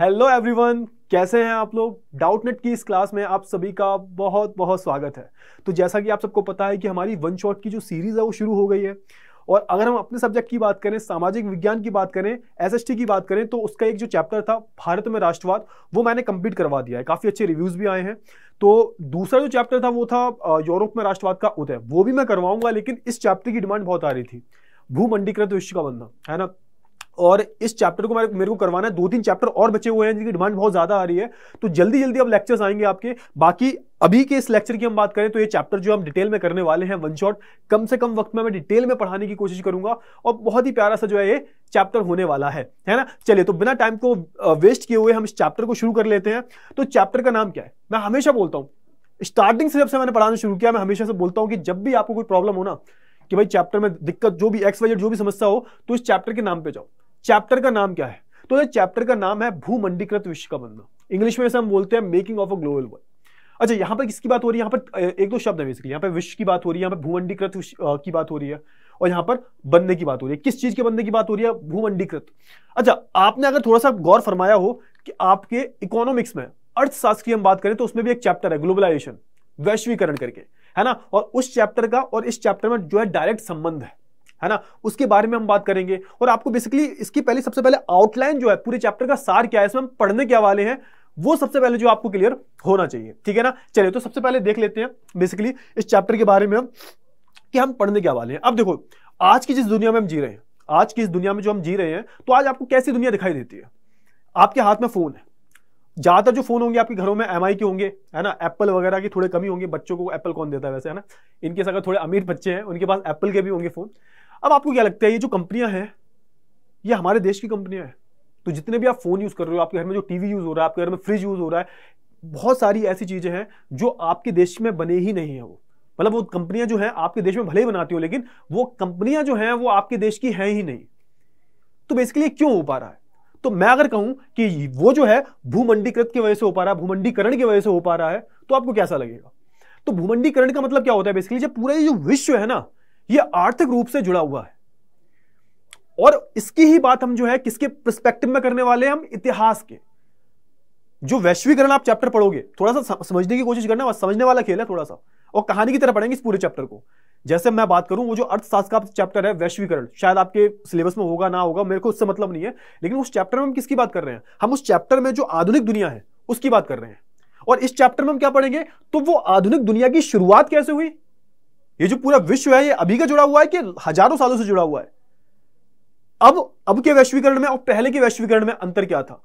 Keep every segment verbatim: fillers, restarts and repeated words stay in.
Hello everyone, कैसे हैं आप लोग। डाउटनेट की इस क्लास में आप सभी का बहुत बहुत स्वागत है। तो जैसा कि आप सबको पता है कि हमारी वन शॉट की जो सीरीज़ है वो शुरू हो गई है और अगर हम अपने सब्जेक्ट की बात करें, सामाजिक विज्ञान की बात करें, एसएसटी की बात करें, तो उसका एक जो चैप्टर था भारत में राष्ट्रवाद, वो मैंने कंप्लीट करवा दिया है। काफ़ी अच्छे रिव्यूज़ भी आए हैं। तो दूसरा जो चैप्टर था वो था यूरोप में राष्ट्रवाद का उदय, वो भी मैं करवाऊँगा, लेकिन इस चैप्टर की डिमांड बहुत आ रही थी, भूमंडीकृत विश्व का बनना, है ना। और इस चैप्टर को मेरे को करवाना है। दो तीन चैप्टर और बचे हुए हैं जिनकी डिमांड बहुत ज़्यादा आ रही है। तो जल्दी जल्दी अब लेक्चर्स आएंगे आपके। बाकी अभी के इस लेक्चर की हम बात करें तो ये चैप्टर जो हम डिटेल में करने वाले हैं वन शॉट, कम से कम वक्त में मैं डिटेल में पढ़ाने की कोशिश करूंगा और बहुत ही प्यारा सा जो है ये चैप्टर होने वाला है, है ना। चलिए, तो बिना टाइम को वेस्ट किए हुए हम इस चैप्टर को शुरू कर लेते हैं। तो चैप्टर का नाम क्या है, मैं हमेशा बोलता हूँ, स्टार्टिंग से जब से मैंने पढ़ाना शुरू किया मैं हमेशा से बोलता हूँ कि जब भी आपको कोई प्रॉब्लम हो ना कि भाई चैप्टर में दिक्कत, जो भी एक्स वाई जेड जो भी समस्या हो, तो इस चैप्टर के नाम पर जाओ। चैप्टर का नाम क्या है? तो ये चैप्टर का नाम है भूमंडीकृत विश्व का बनना। इंग्लिश में इसे हम बोलते हैं making of a global world. अच्छा, यहाँ पर किसकी बात हो रही है? यहाँ पर एक दो शब्द है बेसिकली। यहाँ पर विश्व की बात हो रही है, यहाँ पर भूमंडीकृत की बात हो रही है और यहाँ पर बनने की बात हो रही है। किस चीज के बनने की बात हो रही है? भूमंडीकृत। अच्छा, आपने अगर थोड़ा सा गौर फरमाया हो कि आपके इकोनॉमिक्स में, अर्थशास्त्र की हम बात करें तो उसमें भी एक चैप्टर है ग्लोबलाइजेशन, वैश्वीकरण करके, है ना। और उस चैप्टर का और इस चैप्टर में जो है डायरेक्ट संबंध है, है ना, उसके बारे में हम बात करेंगे। और आपको बेसिकली इसकी पहले सबसे पहले आउटलाइन जो है, पूरे चैप्टर का सार क्या है, इसमें हम पढ़ने क्या वाले हैं, वो सबसे पहले जो आपको क्लियर होना चाहिए, ठीक है ना। चलिए, तो सबसे पहले देख लेते हैं बेसिकली इस चैप्टर के बारे में हम कि हम पढ़ने क्या वाले हैं। अब देखो, आज की जिस दुनिया में हम जी रहे हैं, आज की इस दुनिया में जो हम जी रहे हैं, तो आज आपको कैसी दुनिया दिखाई देती है? आपके हाथ में फोन है, ज्यादातर जो फोन होंगे आपके घरों में एम आई के होंगे, है ना। एप्पल वगैरह के थोड़े कमी होंगे, बच्चों को एप्पल कौन देता है वैसे, है ना। इनके अगर थोड़े अमीर बच्चे हैं उनके पास एप्पल के भी होंगे फोन। अब आपको क्या लगता है, ये जो कंपनियां हैं ये हमारे देश की कंपनियां हैं। तो जितने भी आप फोन यूज कर रहे हो, आपके घर में जो टीवी यूज हो रहा है, आपके घर में फ्रिज यूज हो रहा है, बहुत सारी ऐसी चीजें हैं जो आपके देश में बने ही नहीं है। वो मतलब वो कंपनियां जो है आपके देश में भले ही बनाती हो, लेकिन वो कंपनियां जो है वो आपके देश की है ही नहीं। तो बेसिकली क्यों हो पा रहा है? तो मैं अगर कहूं कि वो जो है भूमंडीकृत की वजह से हो पा रहा है, भूमंडीकरण की वजह से हो पा रहा है, तो आपको कैसा लगेगा? तो भूमंडीकरण का मतलब क्या होता है बेसिकली? जब पूरा ये जो विश्व है ना, ये आर्थिक रूप से जुड़ा हुआ है। और इसकी ही बात हम जो है किसके पर्सपेक्टिव में करने वाले हैं, हम इतिहास के। जो वैश्वीकरण आप चैप्टर पढ़ोगे, थोड़ा सा समझने की कोशिश करना, समझने वाला खेल है थोड़ा सा, और कहानी की तरह पढ़ेंगे इस पूरे चैप्टर को। जैसे मैं बात करूं, वो जो अर्थशास्त्र का चैप्टर है वैश्वीकरण, शायद आपके सिलेबस में होगा ना होगा, मेरे को उससे मतलब नहीं है, लेकिन उस चैप्टर में हम किसकी बात कर रहे हैं? हम उस चैप्टर में जो आधुनिक दुनिया है उसकी बात कर रहे हैं। और इस चैप्टर में हम क्या पढ़ेंगे? तो वो आधुनिक दुनिया की शुरुआत कैसे हुई, ये जो पूरा विश्व है ये अभी का जुड़ा हुआ है कि हजारों सालों से जुड़ा हुआ है, अब अब के वैश्वीकरण में और पहले के वैश्वीकरण में अंतर क्या था।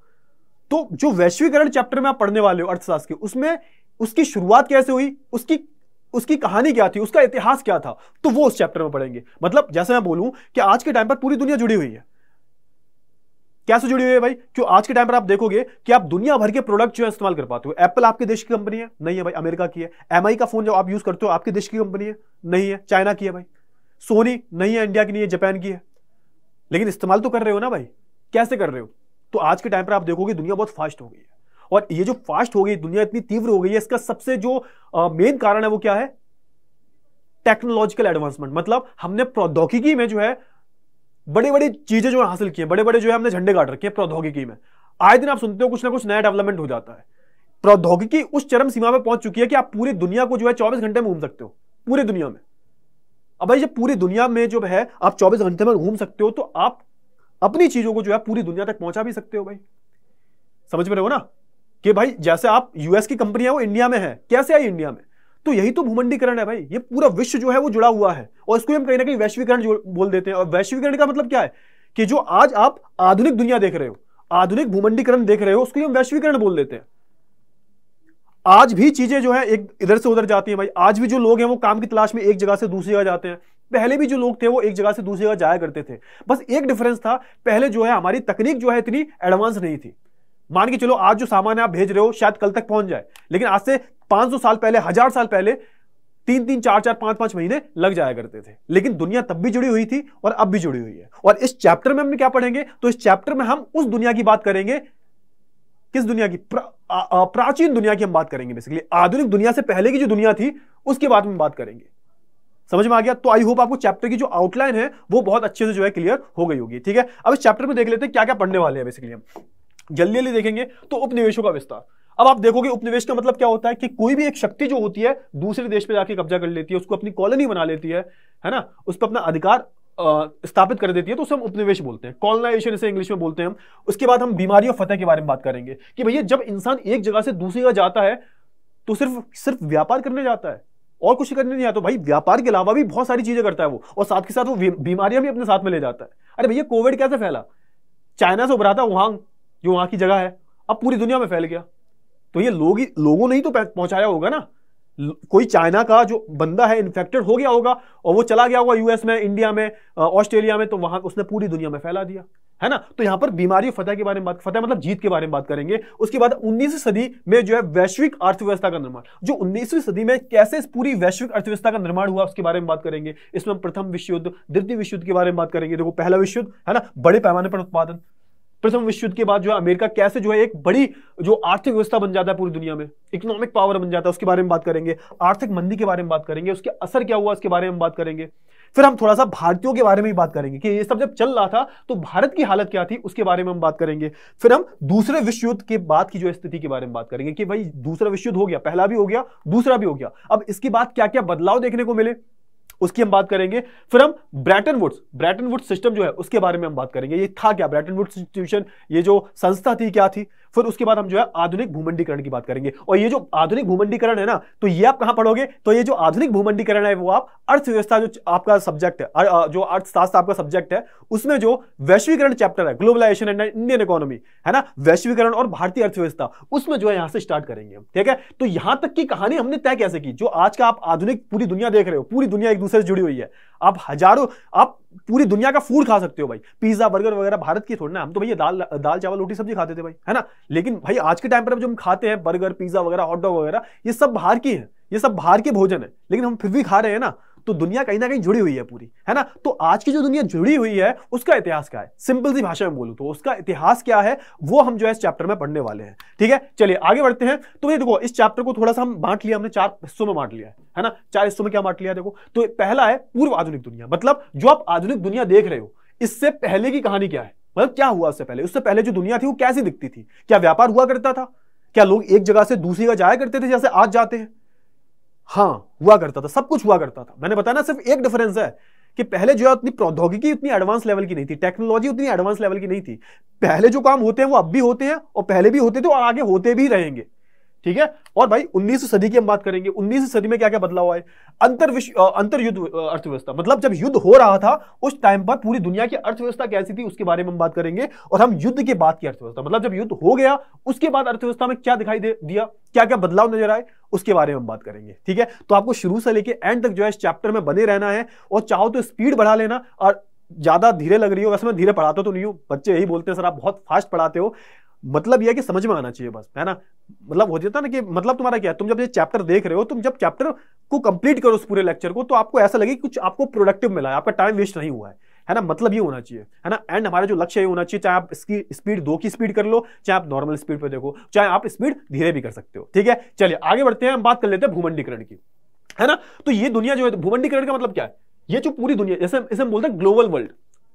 तो जो वैश्वीकरण चैप्टर में आप पढ़ने वाले हो अर्थशास्त्र के, उसमें उसकी शुरुआत कैसे हुई, उसकी उसकी कहानी क्या थी, उसका इतिहास क्या था, तो वो उस चैप्टर में पढ़ेंगे। मतलब जैसे मैं बोलूं कि आज के टाइम पर पूरी दुनिया जुड़ी हुई है। कैसे जुड़ी हुई है भाई? क्यों आज के टाइम पर आप देखोगे कि आप दुनिया भर के प्रोडक्ट जो है इस्तेमाल कर पाते हो। एप्पल आपके देश की कंपनी है? नहीं है भाई, अमेरिका की है। एमआई का फोन जो आप यूज करते हो आपके देश की कंपनी है? नहीं है, चाइना की है भाई। सोनी नहीं है, इंडिया की नहीं है, जापान की है, लेकिन इस्तेमाल तो कर रहे हो ना भाई, कैसे कर रहे हो? तो आज के टाइम पर आप देखोगे दुनिया बहुत फास्ट हो गई है। और ये जो फास्ट हो गई दुनिया, इतनी तीव्र हो गई है, इसका सबसे जो मेन कारण है वो क्या है? Technological advancement. मतलब हमने प्रौद्योगिकी में जो है बड़ी बड़ी चीजें जो हासिल की हैं, बड़े बड़े जो है हमने झंडे गाड़ रखे हैं प्रौद्योगिकी में। आए दिन आप सुनते हो कुछ ना कुछ नया डेवलपमेंट हो जाता है। प्रौद्योगिकी उस चरम सीमा पर पहुंच चुकी है कि आप पूरी दुनिया को जो है चौबीस घंटे में घूम सकते हो, पूरी दुनिया में। अब भाई जब पूरी दुनिया में जो है आप चौबीस घंटे में घूम सकते हो, तो आप अपनी चीजों को जो है पूरी दुनिया तक पहुंचा भी सकते हो भाई। समझ में रहो ना कि भाई जैसे आप यूएस की कंपनी है वो इंडिया में है, कैसे आई इंडिया में? तो यही तो भूमंडीकरण है भाई। ये पूरा विश्व जो है वो जुड़ा हुआ है और इसको हम कहीं ना कहीं वैश्वीकरण बोल देते हैं। और वैश्वीकरण का मतलब क्या है कि जो आज आप आधुनिक दुनिया देख रहे हो, आधुनिक भूमंडीकरण देख रहे हो, उसको हम वैश्वीकरण बोल देते हैं। आज भी चीजें जो है एक इधर से उधर जाती हैं भाई। आज भी जो लोग हैं वो काम की तलाश में एक जगह से दूसरी जगह जाते हैं। पहले भी जो लोग थे वो एक जगह से दूसरी जगह जाया करते थे। बस एक डिफरेंस था, पहले जो है हमारी तकनीक जो है इतनी एडवांस नहीं थी। मान के चलो आज जो सामान आप भेज रहे हो शायद कल तक पहुंच जाए, लेकिन आज से पाँच सौ साल पहले, हजार साल पहले तीन तीन चार चार पांच पांच महीने लग जाया करते थे। लेकिन दुनिया तब भी जुड़ी हुई थी और अब भी जुड़ी हुई है। और इस चैप्टर में हम क्या पढ़ेंगे? तो इस चैप्टर में हम उस दुनिया की बात करेंगे। किस दुनिया की? प्रा, आ, आ, प्राचीन दुनिया की हम बात करेंगे। बेसिकली आधुनिक दुनिया से पहले की जो दुनिया थी उसके बारे में बात करेंगे। समझ में आ गया? तो आई होप आपको चैप्टर की जो आउटलाइन है वो बहुत अच्छे से जो है क्लियर हो गई होगी। ठीक है, अब इस चैप्टर में देख लेते हैं क्या क्या पढ़ने वाले हैं बेसिकली हम। जल्दी जल्दी देखेंगे तो उपनिवेशों का विस्तार। अब आप देखोगे उपनिवेश का मतलब क्या होता है कि कोई भी एक शक्ति जो होती है दूसरे देश पे जाके कब्जा कर लेती है, उसको अपनी कॉलोनी बना लेती है, है ना, उस पर अपना अधिकार स्थापित कर देती है, तो उसे हम उपनिवेश बोलते हैं, कॉलोनाइजेशन इसे इंग्लिश में बोलते हैं हम। उसके बाद हम बीमारी और फतह के बारे में बात करेंगे कि भैया जब इंसान एक जगह से दूसरी जगह जाता है तो सिर्फ सिर्फ व्यापार करने जाता है और कुछ करने नहीं आता, तो भाई व्यापार के अलावा भी बहुत सारी चीजें करता है वो, और साथ के साथ वो बीमारियां भी अपने साथ में ले जाता है। अरे भैया कोविड कैसे फैला? चाइना से उभरा था वुहान, जो वहां की जगह है, अब पूरी दुनिया में फैल गया, तो ये लोग लोगों ने ही तो पहुंचाया होगा ना। कोई चाइना का जो बंदा है इन्फेक्टेड हो गया होगा और वो चला गया होगा यूएस में, इंडिया में, ऑस्ट्रेलिया में, तो वहां उसने पूरी दुनिया में फैला दिया, है ना। तो यहां पर बीमारी फतह के बारे में बात, फतह मतलब जीत के बारे में बात करेंगे। उसके बाद उन्नीसवीं सदी में जो है वैश्विक अर्थव्यवस्था का निर्माण, जो उन्नीसवीं सदी में कैसे इस पूरी वैश्विक अर्थव्यवस्था का निर्माण हुआ उसके बारे में बात करेंगे। इसमें प्रथम विश्व युद्ध, द्वितीय विश्व युद्ध के बारे में बात करेंगे। देखो पहला विश्व युद्ध है ना, बड़े पैमाने पर उत्पादन, प्रथम विश्व युद्ध के बाद जो है अमेरिका कैसे जो है एक बड़ी जो आर्थिक व्यवस्था बन जाता है पूरी दुनिया में, इकोनॉमिक पावर बन जाता है, उसके बारे में बात करेंगे। आर्थिक मंदी के बारे में बात करेंगे, उसके असर क्या हुआ उसके बारे में बात करेंगे। फिर हम थोड़ा सा भारतीयों के बारे में ही बात करेंगे कि ये सब जब चल रहा था तो भारत की हालत क्या थी उसके बारे में हम बात करेंगे। फिर हम दूसरे विश्व युद्ध के बाद की जो स्थिति के बारे में बात करेंगे कि भाई दूसरा विश्व युद्ध हो गया, पहला भी हो गया, दूसरा भी हो गया, अब इसके बाद क्या क्या बदलाव देखने को मिले उसकी हम बात करेंगे। फिर हम Bretton Woods, Bretton Woods system जो है उसके बारे में हम बात करेंगे, ये था क्या ब्रेटन वुड्स इंस्टीट्यूशन, ये जो संस्था थी क्या थी। फिर उसके बाद हम जो है आधुनिक भूमंडीकरण की बात करेंगे, और ये जो आधुनिक भूमंडीकरण है ना, तो ये आप कहां पढ़ोगे, तो ये जो आधुनिक भूमंडीकरण है वो आप अर्थव्यवस्था जो आपका सब्जेक्ट है, जो अर्थशास्त्र आपका सब्जेक्ट है, उसमें जो वैश्वीकरण चैप्टर है, ग्लोबलाइजेशन एंड इंडियन इकोनॉमी, है ना, वैश्वीकरण और भारतीय अर्थव्यवस्था, उसमें जो है यहां से स्टार्ट करेंगे हम, ठीक है। तो यहां तक की कहानी हमने तय कैसे की, जो आज का आप आधुनिक पूरी दुनिया देख रहे हो, पूरी दुनिया एक दूसरे से जुड़ी हुई है, आप हजारों, आप पूरी दुनिया का फूड खा सकते हो भाई, पिज्जा बर्गर वगैरह भारत की थोड़ी ना, हम तो भैया दाल दाल चावल रोटी सब्जी खाते थे भाई, है ना। लेकिन भाई आज के टाइम पर जो हम खाते हैं बर्गर पिज्जा वगैरह हॉट डॉग वगैरह, ये सब बाहर की है, ये सब बाहर के भोजन है, लेकिन हम फिर भी खा रहे हैं ना, तो दुनिया कहीं ना कहीं जुड़ी हुई है पूरी, है ना। तो आज की जो दुनिया जुड़ी हुई है उसका इतिहास क्या है, सिंपल सी भाषा में बोलूं तो उसका इतिहास क्या है, वो हम जो है इस चैप्टर में पढ़ने वाले हैं, ठीक है। चलिए आगे बढ़ते हैं। तो ये देखो इस चैप्टर को थोड़ा सा हम बांट लिया, हमने चार हिस्सों में बांट लिया है, है ना। चार हिस्सों में क्या बांट लिया, देखो, तो पहला है पूर्व आधुनिक दुनिया, मतलब जो आप आधुनिक दुनिया देख रहे हो इससे पहले की कहानी क्या है, मतलब क्या हुआ उससे पहले, उससे पहले जो दुनिया थी वो कैसी दिखती थी, क्या व्यापार हुआ करता था, क्या लोग एक जगह से दूसरी जगह जाया करते थे जैसे आज जाते हैं, हाँ हुआ करता था, सब कुछ हुआ करता था। मैंने बताया ना, सिर्फ एक डिफरेंस है कि पहले जो है उतनी प्रौद्योगिकी उतनी एडवांस लेवल की नहीं थी, टेक्नोलॉजी उतनी एडवांस लेवल की नहीं थी, पहले जो काम होते हैं वो अब भी होते हैं और पहले भी होते थे और आगे होते भी रहेंगे, ठीक है। और भाई उन्नीसवीं सदी की हम बात करेंगे, उन्नीसवीं सदी में क्या क्या बदलाव आए, अंतर विश्व अंतर युद्ध अर्थव्यवस्था, मतलब जब युद्ध हो रहा था उस टाइम पर पूरी दुनिया की अर्थव्यवस्था कैसी थी उसके बारे में हम बात करेंगे। और हम युद्ध के बाद की अर्थव्यवस्था, मतलब जब युद्ध हो गया उसके बाद अर्थव्यवस्था में क्या दिखाई दे दिया, क्या क्या बदलाव नजर आए, उसके बारे में हम बात करेंगे, ठीक है। तो आपको शुरू से लेके एंड तक जो है इस चैप्टर में बने रहना है, और चाहो तो स्पीड बढ़ा लेना, और ज्यादा धीरे लग रही हो, वैसे मैं धीरे पढ़ाता तो नहीं हूँ, बच्चे यही बोलते हैं सर आप बहुत फास्ट पढ़ाते हो, मतलब यह कि समझ में आना चाहिए बस, है ना। मतलब हो जाता ना कि मतलब तुम्हारा क्या है, तुम जब ये चैप्टर देख रहे हो, तुम जब चैप्टर को कंप्लीट करो उस पूरे लेक्चर को, तो आपको ऐसा लगे कुछ आपको प्रोडक्टिव मिला है, आपका टाइम वेस्ट नहीं हुआ है, है ना, मतलब ये होना चाहिए, है ना। एंड हमारा जो लक्ष्य है होना चाहिए, चाहे आप इसकी स्पीड दो की स्पीड कर लो, चाहे आप नॉर्मल स्पीड पर देखो, चाहे आप स्पीड धीरे भी कर सकते हो, ठीक है। चलिए आगे बढ़ते हैं, हम बात कर लेते हैं भूमंडीकरण की, है ना। तो ये दुनिया जो है, भूमंडीकरण का मतलब क्या है, ये जो पूरी दुनिया, जैसे इसे हम बोलते हैं ग्लोबल वर्ल्ड,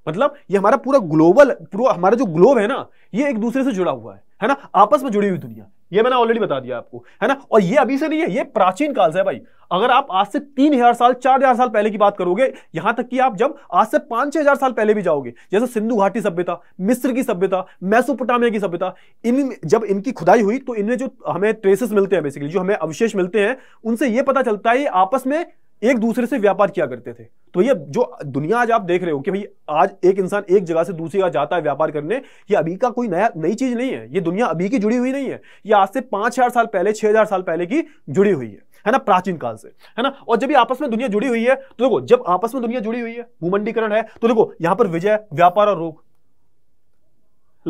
मतलब ये हमारा पूरा ग्लोबल, पूरा हमारा जो ग्लोब है ना, ये एक दूसरे से जुड़ा हुआ है, है ना, आपस में जुड़ी हुई दुनिया, ये मैंने ऑलरेडी बता दिया आपको, है ना। और ये अभी से नहीं है, ये प्राचीन काल से है भाई। अगर आप आज से तीन हजार साल चार हजार साल पहले की बात करोगे, यहां तक कि आप जब आज से पांच छह हजार साल पहले भी जाओगे, जैसे सिंधु घाटी सभ्यता, मिस्र की सभ्यता, मेसोपोटामिया की सभ्यता, इन जब इनकी खुदाई हुई तो इनमें जो हमें ट्रेसेस मिलते हैं, बेसिकली जो हमें अवशेष मिलते हैं, उनसे ये पता चलता है आपस में एक दूसरे से व्यापार किया करते थे। तो ये जो दुनिया आज आप देख रहे हो कि भाई आज एक इंसान एक जगह से दूसरी जगह जाता है व्यापार करने, ये अभी का कोई नया नई चीज नहीं है, ये दुनिया अभी की जुड़ी हुई नहीं है, ये आज से पांच हजार साल पहले छह हजार साल पहले की जुड़ी हुई है, है ना, प्राचीन काल से, है ना। और जब ये आपस में दुनिया जुड़ी हुई है, तो देखो जब आपस में दुनिया जुड़ी हुई है, भूमंडीकरण है, तो देखो यहां पर विजय, व्यापार और रोग,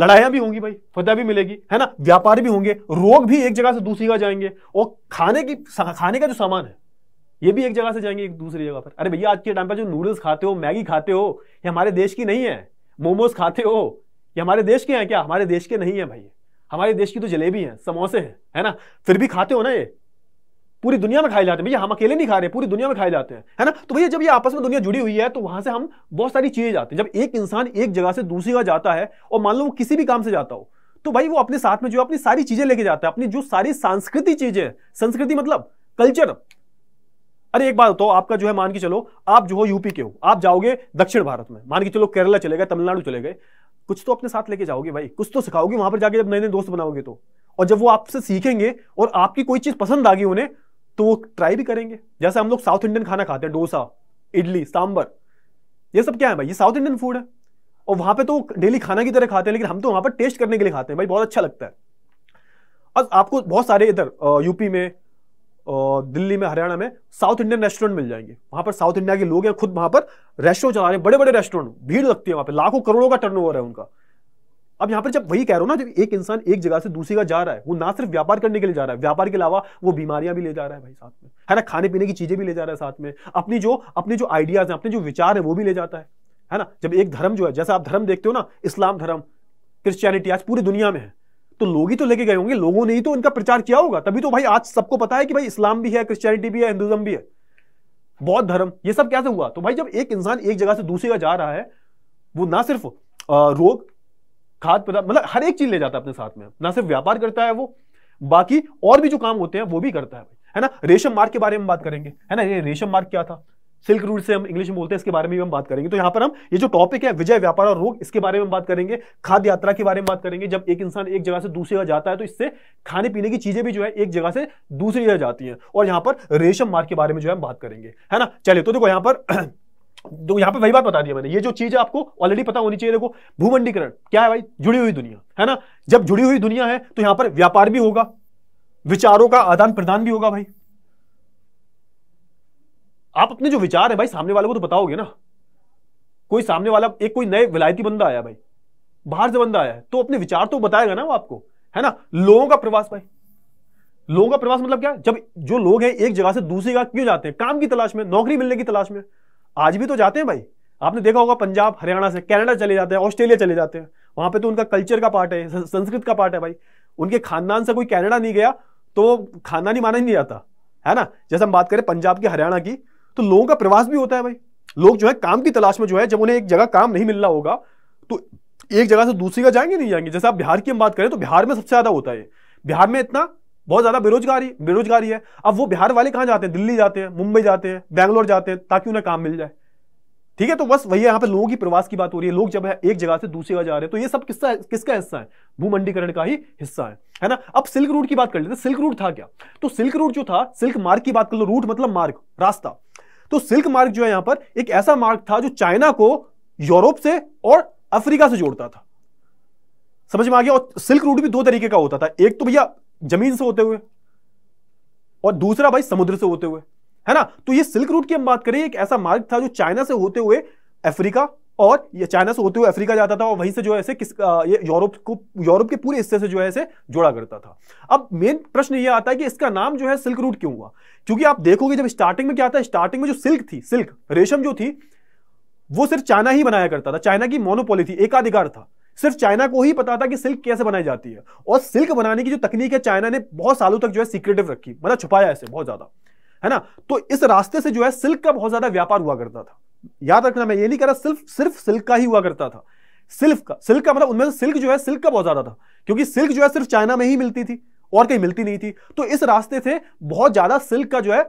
लड़ाइयां भी होंगी भाई, फतह भी मिलेगी, है ना, व्यापार भी होंगे, रोग भी एक जगह से दूसरी जगह जाएंगे, और खाने की खाने का जो सामान है ये भी एक जगह से जाएंगे एक दूसरी जगह पर। अरे भैया आज के टाइम पर जो नूडल्स खाते हो, मैगी खाते हो, ये हमारे देश की नहीं है, मोमोज खाते हो, ये हमारे देश के हैं क्या? हमारे देश के नहीं है भाई, हमारे देश की तो जलेबी है, समोसे हैं, है ना, फिर भी खाते हो ना, ये पूरी दुनिया में खाए जाते हैं भैया, हम अकेले नहीं खा रहे, पूरी दुनिया में खाए जाते हैं, है ना। तो भैया जब ये आपस में दुनिया जुड़ी हुई है तो वहां से हम बहुत सारी चीजें जाते हैं। जब एक इंसान एक जगह से दूसरी जगह जाता है और मान लो वो किसी भी काम से जाता हो, तो भाई वो अपने साथ में जो अपनी सारी चीजें लेके जाता है, अपनी जो सारी संस्कृति चीजें, संस्कृति मतलब कल्चर। अरे एक बात बताओ, आपका जो है मान के चलो आप जो हो यूपी के हो, आप जाओगे दक्षिण भारत में, मान के चलो केरला चले गए, तमिलनाडु चले गए, कुछ तो अपने साथ लेके जाओगे भाई, कुछ तो सिखाओगे वहां पर जाके जब नए नए दोस्त बनाओगे तो। और जब वो आपसे सीखेंगे और आपकी कोई चीज पसंद आ गई उन्हें तो वो ट्राई भी करेंगे। जैसे हम लोग साउथ इंडियन खाना खाते हैं, डोसा, इडली, सांबर, ये सब क्या है भाई, ये साउथ इंडियन फूड है। और वहां पे तो डेली खाना की तरह खाते हैं, लेकिन हम तो वहां पर टेस्ट करने के लिए खाते हैं भाई, बहुत अच्छा लगता है। और आपको बहुत सारे इधर यूपी में, दिल्ली में, हरियाणा में साउथ इंडियन रेस्टोरेंट मिल जाएंगे। वहां पर साउथ इंडिया के लोग हैं, खुद वहां पर रेस्टोरेंट चला रहे हैं, बड़े बड़े रेस्टोरेंट, भीड़ लगती है वहां पर, लाखों करोड़ों का टर्नओवर है उनका। अब यहां पर जब वही कह रहा हूं ना, जब एक इंसान एक जगह से दूसरी जगह जा रहा है, वो ना सिर्फ व्यापार करने के लिए जा रहा है, व्यापार के अलावा वो बीमारियां भी ले जा रहा है भाई साथ में, है ना, खाने पीने की चीजें भी ले जा रहा है साथ में, अपनी जो अपने जो आइडियाज हैं, अपने जो विचार है वो भी ले जाता है, है ना। जब एक धर्म जो है, जैसे आप धर्म देखते हो ना, इस्लाम धर्म, क्रिश्चियनिटी आज पूरी दुनिया में है, तो लोग ही तो लेके गए होंगे, लोगों ने ही तो इनका प्रचार किया होगा, तभी तो भाई आज सबको पता है कि भाई इस्लाम भी है, क्रिश्चियनिटी भी है, हिंदुज्म भी है, बौद्ध धर्म, ये सब कैसे हुआ। तो भाई जब एक इंसान एक जगह से दूसरी जगह जा रहा है, वो ना सिर्फ रोग, खाद्य पदार्थ, मतलब हर एक चीज ले जाता है अपने साथ में, ना सिर्फ व्यापार करता है वो, बाकी और भी जो काम होते हैं वो भी करता है भाई, है ना। रेशम मार्ग के बारे में बात करेंगे, है ना, ये रेशम मार्ग क्या था, सिल्क रूट से हम इंग्लिश में बोलते हैं, इसके बारे में भी हम बात करेंगे। तो यहाँ पर हम ये जो टॉपिक है विजय, व्यापार और रोग, इसके बारे में बात करेंगे। खाद्य यात्रा के बारे में बात करेंगे, जब एक इंसान एक जगह से दूसरी जगह जाता है तो इससे खाने पीने की चीजें भी जो है एक जगह से दूसरी जगह जाती हैं। और यहाँ पर रेशम मार्ग के बारे में जो है हम बात करेंगे, है ना। चलिए तो देखो यहाँ पर, तो यहाँ पर वही बात बता दी मैंने, ये जो चीज है आपको ऑलरेडी पता होनी चाहिए। देखो भूमंडीकरण क्या है भाई, जुड़ी हुई दुनिया, है ना। जब जुड़ी हुई दुनिया है तो यहाँ पर व्यापार भी होगा, विचारों का आदान प्रदान भी होगा भाई। आप अपने जो विचार है भाई सामने वाले को तो बताओगे ना। कोई सामने वाला, एक कोई नए विलायती बंदा आया भाई, बाहर से बंदा आया है, तो अपने विचार तो बताएगा ना वो आपको, है ना। लोगों का प्रवास भाई, लोगों का प्रवास मतलब क्या, जब जो लोग हैं एक जगह से दूसरी जगह क्यों जाते हैं, काम की तलाश में, नौकरी मिलने की तलाश में। आज भी तो जाते हैं भाई, आपने देखा होगा पंजाब हरियाणा से कनाडा चले जाते हैं, ऑस्ट्रेलिया चले जाते हैं, वहां पर तो उनका कल्चर का पार्ट है, संस्कृत का पार्ट है भाई। उनके खानदान से कोई कनाडा नहीं गया तो खानदानी माना ही नहीं जाता, है ना। जैसे हम बात करें पंजाब की, हरियाणा की, तो लोगों का प्रवास भी होता है भाई। लोग जो है काम की तलाश में जो है, जब उन्हें एक जगह काम नहीं मिल रहा होगा तो एक जगह से दूसरी जगह जाएंगे, नहीं जाएंगे। जैसे आप बिहार की हम बात करें तो बिहार में सबसे ज्यादा होता है, बिहार में इतना बहुत ज्यादा बेरोजगारी बेरोजगारी है। अब वो बिहार वाले कहाँ जाते हैं, दिल्ली जाते हैं, मुंबई जाते हैं, बैंगलोर जाते हैं, ताकि उन्हें काम मिल जाए, ठीक है। तो बस वही यहाँ पे लोगों की प्रवास की बात हो रही है। लोग जब है एक जगह से दूसरी जगह जा रहे हैं तो ये सब किसका किसका हिस्सा है, भूमंडीकरण का ही हिस्सा है, है ना। अब सिल्क रूट की बात कर लेते हैं, सिल्क रूट था क्या। तो सिल्क रूट जो था, सिल्क मार्ग की बात कर लो, रूट मतलब मार्ग, रास्ता। तो सिल्क मार्ग जो है यहाँ पर एक ऐसा मार्ग था जो चाइना को यूरोप से और अफ्रीका से जोड़ता था, समझ में आ गया। और सिल्क रूट भी दो तरीके का होता था, एक तो भैया जमीन से होते हुए और दूसरा भाई समुद्र से होते हुए, है ना। तो ये सिल्क रूट की हम बात करें, एक ऐसा मार्ग था जो चाइना से होते हुए अफ्रीका, और ये चाइना से होते हुए अफ्रीका जाता था और वहीं से जो है ऐसे किस ये यूरोप को, यूरोप के पूरे हिस्से से जो है ऐसे जोड़ा करता था। अब मेन प्रश्न ये आता है कि इसका नाम जो है सिल्क रूट क्यों हुआ, क्योंकि आप देखोगे जब स्टार्टिंग में क्या था, स्टार्टिंग में जो सिल्क थी, सिल्क रेशम जो थी, वो सिर्फ चाइना ही बनाया करता था, चाइना की मोनोपोली थी, एकाधिकार था, सिर्फ चाइना को ही पता था कि सिल्क कैसे बनाई जाती है। और सिल्क बनाने की जो तकनीक है चाइना ने बहुत सालों तक जो है सीक्रेटिव रखी, मतलब छुपाया ऐसे बहुत ज्यादा, है ना। तो इस रास्ते से जो है सिल्क का बहुत ज्यादा व्यापार हुआ करता था, याद रखना मैं ये नहीं कह रहा सिर्फ सिर्फ सिल्क का ही हुआ करता था, सिल्क का सिल्क का मतलब उनमें से सिल्क जो है सिल्क का बहुत ज्यादा था, क्योंकि सिल्क जो है सिर्फ चाइना में ही मिलती थी और कहीं मिलती नहीं थी। तो इस रास्ते से बहुत ज्यादा सिल्क का जो है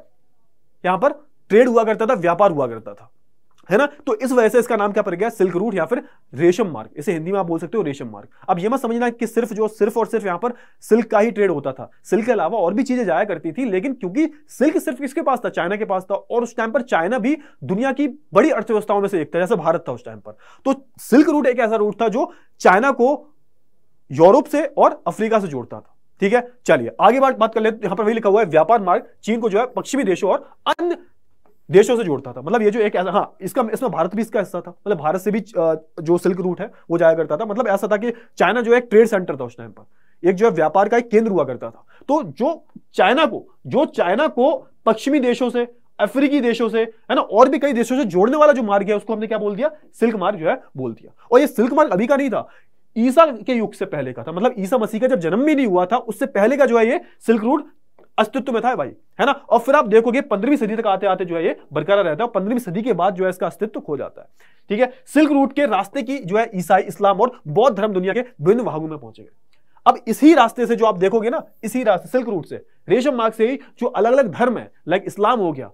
यहां पर ट्रेड हुआ करता था, व्यापार हुआ करता था, है ना। तो इस वजह से इसका नाम क्या पड़ गया, सिल्क रूट या फिर रेशम मार्ग, इसे हिंदी में आप बोल सकते हो रेशम मार्ग। अब ये मत समझना कि सिर्फ जो सिर्फ और सिर्फ यहां पर सिल्क का ही ट्रेड होता था, सिल्क के अलावा और भी चीजें जाया करती थी, लेकिन क्योंकि सिल्क सिर्फ किसके पास था, चाइना के पास था, और उस टाइम पर चाइना भी दुनिया की बड़ी अर्थव्यवस्थाओं में से एक था, जैसे भारत था उस टाइम पर। तो सिल्क रूट एक ऐसा रूट था जो चाइना को यूरोप से और अफ्रीका से जोड़ता था, ठीक है। चलिए आगे बात बात कर लेते हैं। यहां पर वही लिखा हुआ है, व्यापार मार्ग चीन को जो है पश्चिमी देशों और अन्य देशों से जोड़ता था, मतलब ये जो एक ऐसा, हाँ इसका इसमें भारत भी इसका हिस्सा था, मतलब भारत से भी जो सिल्क रूट है वो जाया करता था। मतलब ऐसा था कि चाइना जो एक ट्रेड सेंटर था उस टाइम पर, एक जो है व्यापार का एक केंद्र हुआ करता था। तो जो चाइना को जो चाइना को पश्चिमी देशों से, अफ्रीकी देशों से, है ना, और भी कई देशों से जोड़ने वाला जो मार्ग है उसको हमने क्या बोल दिया, सिल्क मार्ग जो है बोल दिया। और ये सिल्क मार्ग अभी का नहीं था, ईसा के युग से पहले का था, मतलब ईसा मसीह का जब जन्म भी नहीं हुआ था उससे पहले का जो है ये सिल्क रूट अस्तित्व में था भाई, है ना। और फिर आप देखोगे पंद्रहवीं सदी तक आते आते जो है ये बरकरार रहता है, और पंद्रहवीं सदी के बाद जो है इसका अस्तित्व खो जाता है, ठीक है। सिल्क रूट के रास्ते की जो है ईसाई, इस्लाम और बौद्ध धर्म दुनिया के विभिन्न भागों में पहुंचे गए। अब इसी रास्ते से जो आप देखोगे ना, इसी रास्ते सिल्क रूट से, रेशम मार्ग से ही जो अलग अलग धर्म है, लाइक इस्लाम हो गया,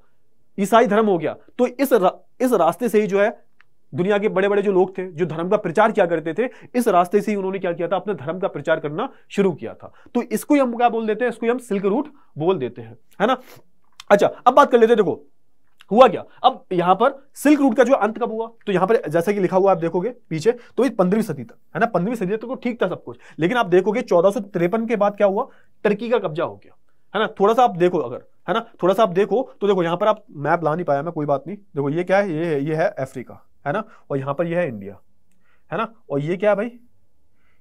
ईसाई धर्म हो गया, तो इस रा, इस रास्ते से ही जो है दुनिया के बड़े बड़े जो लोग थे जो धर्म का प्रचार किया करते थे, इस रास्ते से ही उन्होंने क्या किया था, अपने धर्म का प्रचार करना शुरू किया था। तो इसको हम क्या बोल देते हैं, इसको हम सिल्क रूट बोल देते हैं, है ना। अच्छा, अब बात कर लेते हैं, देखो हुआ क्या, अब यहां पर सिल्क रूट का जो अंत कब हुआ, तो यहां पर जैसा कि लिखा हुआ आप देखोगे पीछे, तो पंद्रहवीं सदी तक, है ना, पंद्रहवीं सदी तक तो ठीक था सब कुछ, लेकिन आप देखोगे चौदह सौ तिरपन के बाद क्या हुआ, टर्की का कब्जा हो गया, है ना। थोड़ा सा आप देखो अगर, है ना, थोड़ा सा आप देखो तो देखो यहां पर आप मैप ला नहीं पाया मैं, कोई बात नहीं, देखो ये क्या है, ये है, ये है अफ्रीका, है ना, और यहाँ पर ये है इंडिया, है ना, और ये क्या है भाई,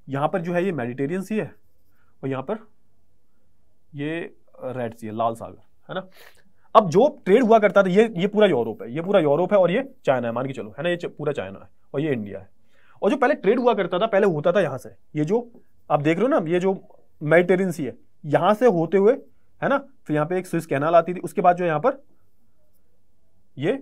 यहाँ पर जो है ये मेडिटेरियन सी है, और यहाँ पर ये रेड सी है, लाल सागर, है ना। अब जो ट्रेड हुआ करता था, ये ये पूरा यूरोप है, ये पूरा यूरोप है, और ये चाइना है, मान के चलो, है ना, ये पूरा चाइना है, और ये इंडिया है। और जो पहले ट्रेड हुआ करता था, पहले होता था यहाँ से, ये जो आप देख रहे हो ना, ये जो मेडिटेरियन सी है, यहाँ से होते हुए, है ना, फिर यहाँ पे एक स्विस कैनाल आती थी, उसके बाद जो यहाँ पर ये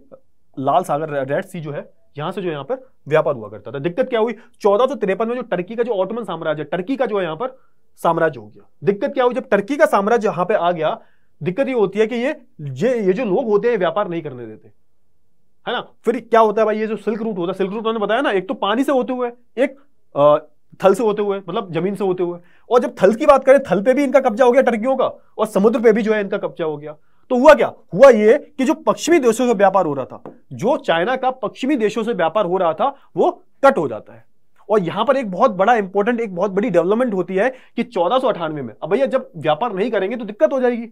लाल सागर, रेड सी जो है, यहां से जो यहाँ पर व्यापार हुआ करता था। दिक्कत क्या हुई, चौदह सौ तिरपन में जो टर्की का जो ऑटोमन साम्राज्य, टर्की का जो यहाँ पर साम्राज्य हो गया, दिक्कत क्या हुई, जब टर्की का साम्राज्य यहाँ पे आ गया, दिक्कत ये होती है कि ये ये ये जो लोग होते हैं व्यापार नहीं करने देते, है ना। फिर क्या होता है भाई, ये जो सिल्क रूट होता है, सिल्क रूट उन्होंने बताया ना, एक तो पानी से होते हुए, एक थल से होते हुए, मतलब जमीन से होते हुए, और जब थल की बात करें, थल पे भी इनका कब्जा हो गया टर्कियों का, और समुद्र पे भी जो है इनका कब्जा हो गया। तो हुआ क्या, हुआ ये कि जो पश्चिमी देशों से व्यापार हो रहा था, जो चाइना का पश्चिमी देशों से व्यापार हो रहा था, वो कट हो जाता है। और यहां पर एक बहुत बड़ा इंपॉर्टेंट, एक बहुत बड़ी डेवलपमेंट होती है कि चौदह सौ अठानवे में, अब भैया जब व्यापार नहीं करेंगे तो दिक्कत हो जाएगी।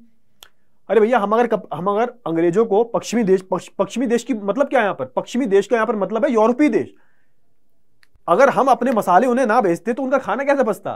अरे भैया, हम अगर हम अगर अंग्रेजों को पश्चिमी देश, पश्चिमी देश की मतलब क्या है, यहां पर पश्चिमी देश का यहां पर मतलब है यूरोपीय देश, अगर हम अपने मसाले उन्हें ना बेचते तो उनका खाना कैसे बचता,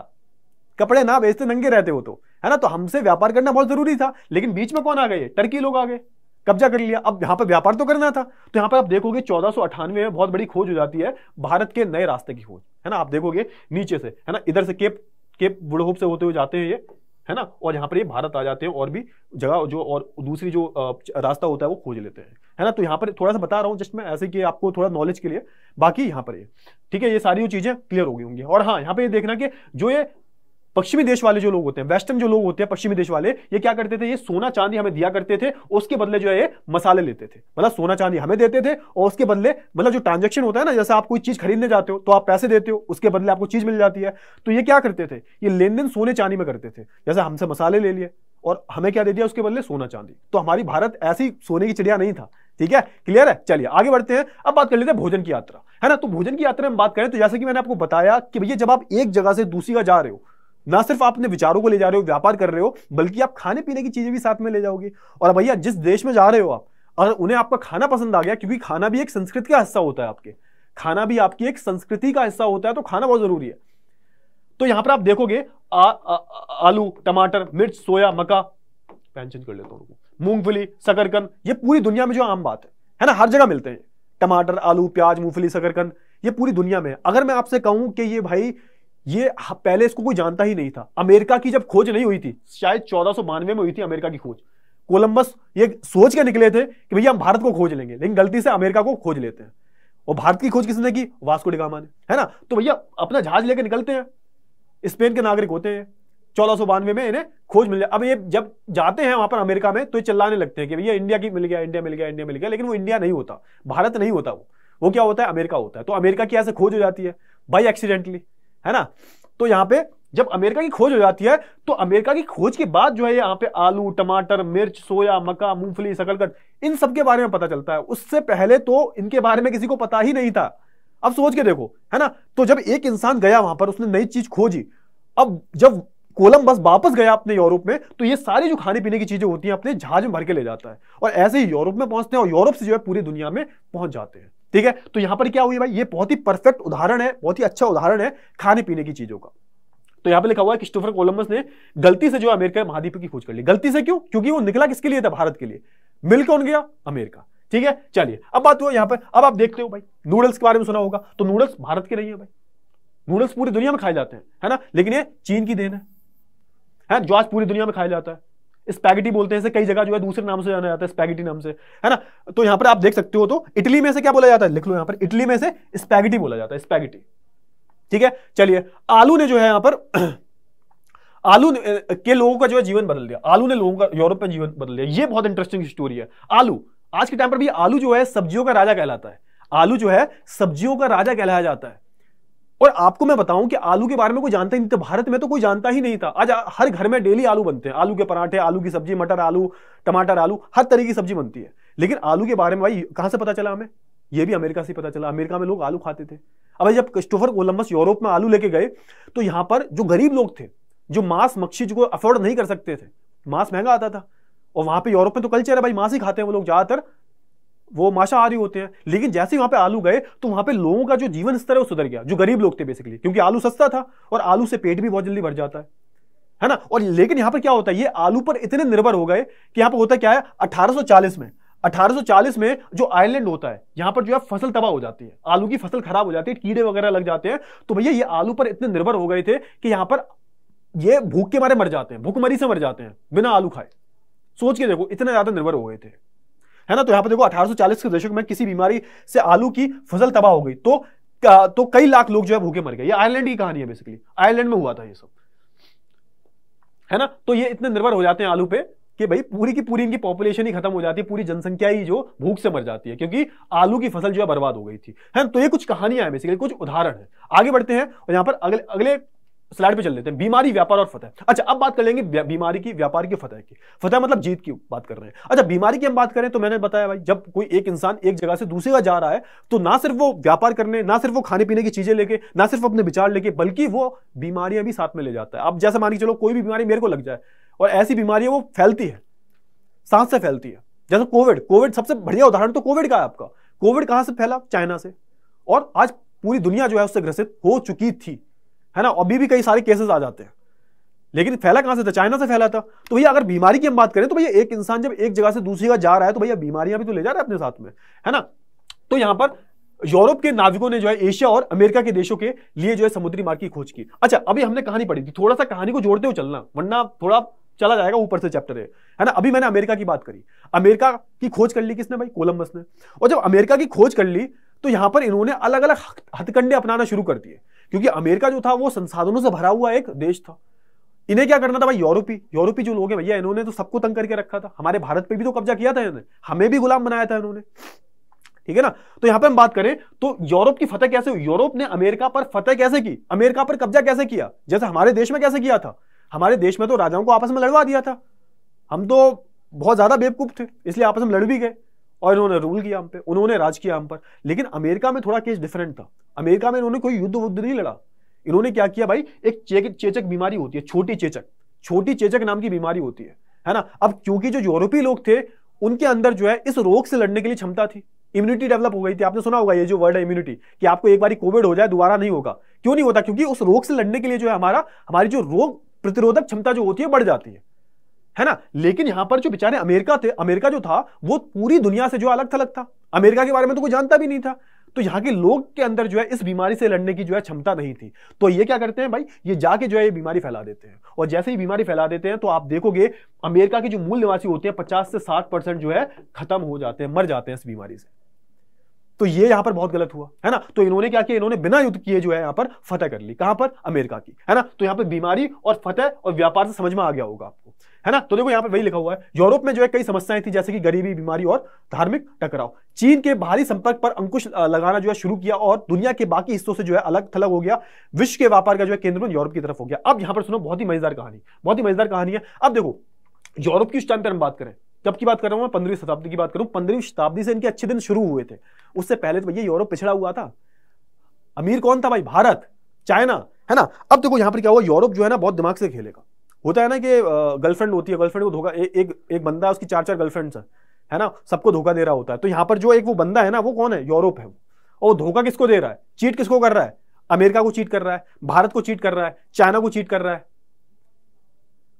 कपड़े ना बेचते, नंगे रहते हो, तो है ना। तो हमसे व्यापार करना बहुत जरूरी था, लेकिन बीच में कौन आ गए, टर्की लोग आ गए, कब्जा कर लिया। अब यहाँ पर व्यापार तो करना था, तो यहाँ पर आप देखोगे चौदह सौ अठानवे में बहुत बड़ी खोज हो जाती है, भारत के नए रास्ते की खोज, है ना। आप देखोगे नीचे से, है ना, इधर से केप केप बुड़होप से होते हुए जाते हैं ये, है ना, और यहाँ पर ये भारत आ जाते हैं, और भी जगह जो और दूसरी जो रास्ता होता है वो खोज लेते हैं, है ना। तो यहाँ पर थोड़ा सा बता रहा हूँ जस्ट मैं, ऐसे कि आपको थोड़ा नॉलेज के लिए, बाकी यहाँ पर ये ठीक है, ये सारी चीजें क्लियर हो गई होंगी। और हाँ, यहाँ पर ये देखना कि जो ये पश्चिमी देश वाले जो लोग होते हैं, वेस्टर्न जो लोग होते हैं, पश्चिमी देश वाले, ये क्या करते थे, ये सोना चांदी हमें दिया करते थे, उसके बदले जो है ये मसाले लेते थे, मतलब सोना चांदी हमें देते थे, और उसके बदले मतलब जो ट्रांजेक्शन होता है ना, जैसे आप कोई चीज खरीदने जाते हो तो आप पैसे देते हो, उसके बदले आपको चीज मिल जाती है। तो ये क्या करते थे, ये लेन देन सोने चांदी में करते थे, जैसे हमसे मसाले ले लिए और हमें क्या दे दिया, उसके बदले सोना चांदी। तो हमारी भारत ऐसी सोने की चिड़िया नहीं था, ठीक है, क्लियर है। चलिए आगे बढ़ते हैं, अब बात कर लेते हैं भोजन की यात्रा, है ना। तो भोजन की यात्रा में बात करें तो जैसे कि मैंने आपको बताया कि भैया जब आप एक जगह से दूसरी जगह जा रहे हो, ना सिर्फ आप अपने विचारों को ले जा रहे हो, व्यापार कर रहे हो, बल्कि आप खाने पीने की चीजें भी साथ में ले जाओगे। और भैया जिस देश में जा रहे हो आप, अगर उन्हें आपका खाना पसंद आ गया, क्योंकि खाना भी एक संस्कृति का हिस्सा होता है, आपके खाना भी आपकी एक संस्कृति का हिस्सा होता है, तो खाना बहुत जरूरी है। तो यहां पर आप देखोगे आ, आ, आ, आलू, टमाटर, मिर्च, सोया, मक्का, पेंशन कर लेता हूं, मूंगफली, शकरकंद, ये पूरी दुनिया में जो आम बात है, है ना, हर जगह मिलते हैं टमाटर, आलू, प्याज, मूंगफली, शकरकंद, ये पूरी दुनिया में। अगर मैं आपसे कहूं कि ये भाई ये पहले इसको कोई जानता ही नहीं था, अमेरिका की जब खोज नहीं हुई थी, शायद चौदह सौ बानवे में हुई थी अमेरिका की खोज, कोलंबस ये सोच के निकले थे कि भैया हम भारत को खोज लेंगे, लेकिन गलती से अमेरिका को खोज लेते हैं। और भारत की खोज किसने की, वास्को डी गामा ने, है ना। तो भैया अपना जहाज लेकर निकलते हैं, स्पेन के नागरिक होते हैं, चौदह सौ बानवे में इन्हें खोज मिल जाए। अब ये जब जाते हैं वहां पर अमेरिका में तो ये चिल्लाने लगते हैं कि भैया इंडिया की मिल गया, इंडिया मिल गया, इंडिया मिल गया, लेकिन वो इंडिया नहीं होता, भारत नहीं होता, वो वो क्या होता है, अमेरिका होता है। तो अमेरिका की ऐसे खोज हो जाती है बाई एक्सीडेंटली, है ना। तो यहाँ पे जब अमेरिका की खोज हो जाती है तो अमेरिका की खोज के बाद जो है यहाँ पे आलू, टमाटर, मिर्च, सोया, मक्का, मूंगफली, शकरकंद, इन सब के बारे में पता चलता है। उससे पहले तो इनके बारे में किसी को पता ही नहीं था। अब सोच के देखो, है ना। तो जब एक इंसान गया वहां पर, उसने नई चीज खोजी। अब जब कोलंबस वापस गया अपने यूरोप में, तो ये सारी जो खाने पीने की चीजें होती हैं अपने जहाज में भर के ले जाता है, और ऐसे ही यूरोप में पहुंचते हैं, और यूरोप से जो है पूरी दुनिया में पहुंच जाते हैं। ठीक है। तो यहां पर क्या हुई भाई, ये बहुत ही परफेक्ट उदाहरण है, बहुत ही अच्छा उदाहरण है खाने पीने की चीजों का। तो यहां पे लिखा हुआ है क्रिस्टोफर कोलंबस ने गलती से जो अमेरिका महाद्वीप की खोज कर ली। गलती से क्यों? क्योंकि वो निकला किसके लिए था, भारत के लिए। मिल कौन गया, अमेरिका। ठीक है। चलिए अब बात हुआ यहाँ पर। अब आप देखते हो भाई नूडल्स के बारे में सुना होगा, तो नूडल्स भारत के नहीं है भाई, नूडल्स पूरी दुनिया में खाए जाते हैं, है ना, लेकिन ये चीन की देन है, है जो आज पूरी दुनिया में खाया जाता है। स्पैगेटी बोलते हैं इसे, कई जगह जो है दूसरे नाम से जाना जाता है, स्पैगेटी नाम से, है ना। तो यहां पर आप देख सकते हो, तो इटली में से क्या बोला जाता है, लिख लो यहां पर, इटली में से स्पैगेटी बोला जाता है, स्पैगेटी। ठीक है। चलिए आलू ने जो है यहां पर आलू के लोगों का जो है जीवन बदल दिया, आलू ने लोगों का यूरोप में जीवन बदल दिया। ये बहुत इंटरेस्टिंग स्टोरी है। आलू आज के टाइम पर भी आलू जो है सब्जियों का राजा कहलाता है, आलू जो है सब्जियों का राजा कहलाया जाता है। और आपको मैं बताऊं कि आलू के बारे में कोई जानता ही नहीं था, भारत में तो कोई जानता ही नहीं था। आज हर घर में डेली आलू बनते हैं, आलू के पराठे, आलू की सब्जी, मटर आलू, टमाटर आलू, हर तरीके की सब्जी बनती है। लेकिन आलू के बारे में भाई कहां से पता चला हमें? यह भी अमेरिका से पता चला, अमेरिका में लोग आलू खाते थे। अब जब क्रिस्टोफर कोलंबस यूरोप में आलू लेके गए तो यहां पर जो गरीब लोग थे, जो मांस मच्छी को अफोर्ड नहीं कर सकते थे, मांस महंगा आता था, और वहां पे यूरोप में तो कल्चर है भाई मांस ही खाते हैं वो लोग, ज्यादातर वो मांसाहारी होते हैं। लेकिन जैसे ही वहां पे आलू गए तो वहां पे लोगों का जो जीवन स्तर है वो सुधर गया, जो गरीब लोग थे बेसिकली, क्योंकि आलू सस्ता था और आलू से पेट भी बहुत जल्दी भर जाता है, है ना। और लेकिन यहाँ पर क्या होता है, ये आलू पर इतने निर्भर हो गए कि यहाँ पर होता क्या है, अठारह सौ चालीस में अठारह सौ चालीस में जो आयरलैंड होता है यहाँ पर जो है फसल तबाह हो जाती है, आलू की फसल खराब हो जाती है, कीड़े वगैरह लग जाते हैं। तो भैया ये आलू पर इतने निर्भर हो गए थे कि यहाँ पर ये भूख के मारे मर जाते हैं, भूखमरी से मर जाते हैं बिना आलू खाए। सोच के देखो इतने ज्यादा निर्भर हो गए थे, है ना। तो यहां पर देखो अठारह सौ चालीस के दशक में किसी बीमारी से आलू की फसल तबाह हो गई तो तो कई लाख लोग जो है भूखे मर गए। ये आयरलैंड की कहानी है बेसिकली, आयरलैंड में हुआ था ये सब, है ना। तो ये इतने निर्भर हो जाते हैं आलू पे कि भाई पूरी की पूरी इनकी पॉपुलेशन ही खत्म हो जाती है, पूरी जनसंख्या ही जो भूख से मर जाती है क्योंकि आलू की फसल जो है बर्बाद हो गई थी, है ना। तो ये कुछ कहानियां हैं बेसिकली, कुछ उदाहरण है। आगे बढ़ते हैं और यहां पर अगले अगले स्लाइड पे चल लेते हैं, बीमारी, व्यापार और फतह। अच्छा अब बात कर लेंगे बीमारी की, व्यापार की, फतह की। फतह मतलब जीत की बात कर रहे हैं। अच्छा बीमारी की हम बात करें तो मैंने बताया भाई जब कोई एक इंसान एक जगह से दूसरी जगह जा रहा है तो ना सिर्फ वो व्यापार करने, ना सिर्फ वो खाने पीने की चीजें लेके, ना सिर्फ अपने विचार लेके, बल्कि वो बीमारियां भी साथ में ले जाता है। अब जैसे मान के चलो कोई भी बीमारी मेरे को लग जाए, और ऐसी बीमारियां वो फैलती है, सांस से फैलती है, जैसे कोविड। कोविड सबसे बढ़िया उदाहरण तो कोविड का है आपका। कोविड कहां से फैला? चाइना से, और आज पूरी दुनिया जो है उससे ग्रसित हो चुकी थी, है ना। अभी भी कई सारे केसेस आ जाते हैं, लेकिन फैला कहां से था? चाइना से फैला था। तो भैया अगर बीमारी की हम बात करें तो भैया एक इंसान जब एक जगह से दूसरी जगह जा रहा है तो भैया बीमारियां भी तो ले जा रहा है अपने साथ में, है ना। तो यहां पर यूरोप के नाविकों ने जो है एशिया और अमेरिका के देशों के लिए जो है समुद्री मार्ग की खोज की। अच्छा अभी हमने कहानी पढ़ी थी, थोड़ा सा कहानी को जोड़ते हुए चलना वरना थोड़ा चला जाएगा, ऊपर से चैप्टर है, है ना। अभी मैंने अमेरिका की बात करी, अमेरिका की खोज कर ली किसने भाई? कोलंबस ने। और जब अमेरिका की खोज कर ली तो यहां पर इन्होंने अलग अलग हथकंडे अपनाना शुरू कर दिए, क्योंकि अमेरिका जो था वो संसाधनों से भरा हुआ एक देश था। इन्हें क्या करना था भाई, यूरोपी यूरोपी जो लोग हैं भैया इन्होंने तो सबको तंग करके रखा था, हमारे भारत पे भी तो कब्जा किया था इन्होंने, हमें भी गुलाम बनाया था इन्होंने, ठीक है ना। तो यहां पे हम बात करें तो यूरोप की फतह कैसे हुई, यूरोप ने अमेरिका पर फतह कैसे की, अमेरिका पर कब्जा कैसे किया, जैसे हमारे देश में कैसे किया था। हमारे देश में तो राजाओं को आपस में लड़वा दिया था, हम तो बहुत ज्यादा बेवकूफ थे इसलिए आपस में लड़ भी गए और इन्होंने रूल किया हम पे, उन्होंने राज किया हम पर। लेकिन अमेरिका में थोड़ा केस डिफरेंट था, अमेरिका में इन्होंने कोई युद्ध वुद्ध नहीं लड़ा। इन्होंने क्या किया भाई, एक चेक, चेचक बीमारी होती है, छोटी चेचक, छोटी चेचक नाम की बीमारी होती है, है ना। अब क्योंकि जो यूरोपीय लोग थे उनके अंदर जो है इस रोग से लड़ने के लिए क्षमता थी, इम्यूनिटी डेवलप हो गई थी। आपने सुना होगा ये जो वर्ड है इम्यूनिटी, कि आपको एक बार कोविड हो जाए दोबारा नहीं होगा। क्यों नहीं होता? क्योंकि उस रोग से लड़ने के लिए जो है हमारा हमारी जो रोग प्रतिरोधक क्षमता जो होती है बढ़ जाती है, है ना। लेकिन यहां पर जो बेचारे अमेरिका थे, अमेरिका जो था वो पूरी दुनिया से जो अलग थलग था, अमेरिका के बारे में तो कोई जानता भी नहीं था। तो यहाँ के लोग के अंदर जो है इस बीमारी से लड़ने की जो है क्षमता नहीं थी। तो ये क्या करते हैं भाई, ये जाके जो है ये बीमारी फैला देते हैं, और जैसे ही बीमारी फैला देते हैं तो आप देखोगे अमेरिका के जो मूल निवासी होते हैं पचास से साठ परसेंट जो है खत्म हो जाते हैं, मर जाते हैं इस बीमारी से। तो ये यहां पर बहुत गलत हुआ, है ना। तो इन्होंने क्या किया, इन्होंने बिना युद्ध किए जो है यहां पर फतह कर ली। कहां पर? अमेरिका की, है ना। तो यहां पर बीमारी और फतह और व्यापार से समझ में आ गया होगा आपको, है ना। तो देखो यहां पर वही लिखा हुआ है, यूरोप में जो है कई समस्याएं थी जैसे कि गरीबी, बीमारी और धार्मिक टकराव। चीन के बाहरी संपर्क पर अंकुश लगाना जो है शुरू किया और दुनिया के बाकी हिस्सों से जो है अलग थलग हो गया। विश्व के व्यापार का जो है केंद्र यूरोप की तरफ हो गया। अब यहां पर सुनो, बहुत ही मजेदार कहानी, बहुत ही मजेदार कहानी है। अब देखो यूरोप की उस टाइम पर हम बात करें, कब की बात कर रहा हूं मैं? पंद्रहवीं शताब्दी की बात करूं। पंद्रहवीं शताब्दी से इनके अच्छे दिन शुरू हुए थे, उससे पहले तो भैया यूरोप पिछड़ा हुआ था। अमीर कौन था भाई? भारत, चाइना, है ना। अब देखो यहां पर क्या हुआ, यूरोप जो है ना बहुत दिमाग से खेलेगा। होता है ना कि गर्लफ्रेंड होती है, गर्लफ्रेंड को धोखा, एक एक बंदा उसकी चार चार गर्लफ्रेंड्स है, है ना, सबको धोखा दे रहा होता है। तो यहाँ पर जो एक वो बंदा है ना, वो कौन है? यूरोप है। और वो धोखा किसको दे रहा है, चीट किसको कर रहा है? अमेरिका को चीट कर रहा है, भारत को चीट कर रहा है, चाइना को चीट कर रहा है,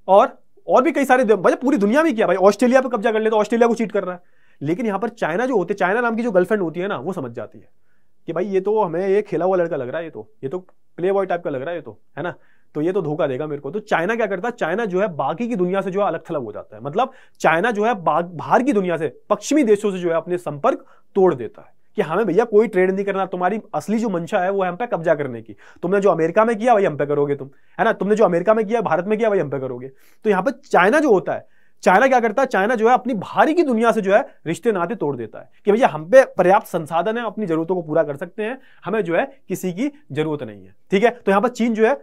और और भी कई सारे भाई पूरी दुनिया में किया भाई। ऑस्ट्रेलिया पे कब्जा कर ले तो ऑस्ट्रेलिया को चीट कर रहा है। लेकिन यहाँ पर चाइना जो होते, चाइना नाम की जो गर्लफ्रेंड होती है ना, वो समझ जाती है कि भाई ये तो हमें ये खेला हुआ लड़का लग रहा है, ये तो ये तो प्ले बॉय टाइप का लग रहा है ये तो, है ना, तो ये तो धोखा देगा मेरे को। तो चाइना क्या करता है, चाइना जो है बाकी की दुनिया से जो है अलग थलग हो जाता है। मतलब चाइना जो है बाहर की दुनिया से, पश्चिमी देशों से जो है अपने संपर्क तोड़ देता है। कि हमें भैया कोई ट्रेड नहीं करना, तुम्हारी असली जो मंशा है वो हम पे कब्जा करने की। तुमने जो अमेरिका में किया वही हम पे करोगे तुम, है ना, तुमने जो अमेरिका में किया भारत में किया वही हम पे करोगे। तो यहाँ पे चाइना जो होता है, चाइना क्या करता है, चाइना जो है अपनी बाहरी की दुनिया से जो है रिश्ते नाते तोड़ देता है कि भैया हम पे पर्याप्त संसाधन है, अपनी जरूरतों को पूरा कर सकते हैं, हमें जो है किसी की जरूरत नहीं है। ठीक है, तो यहाँ पर चीन जो है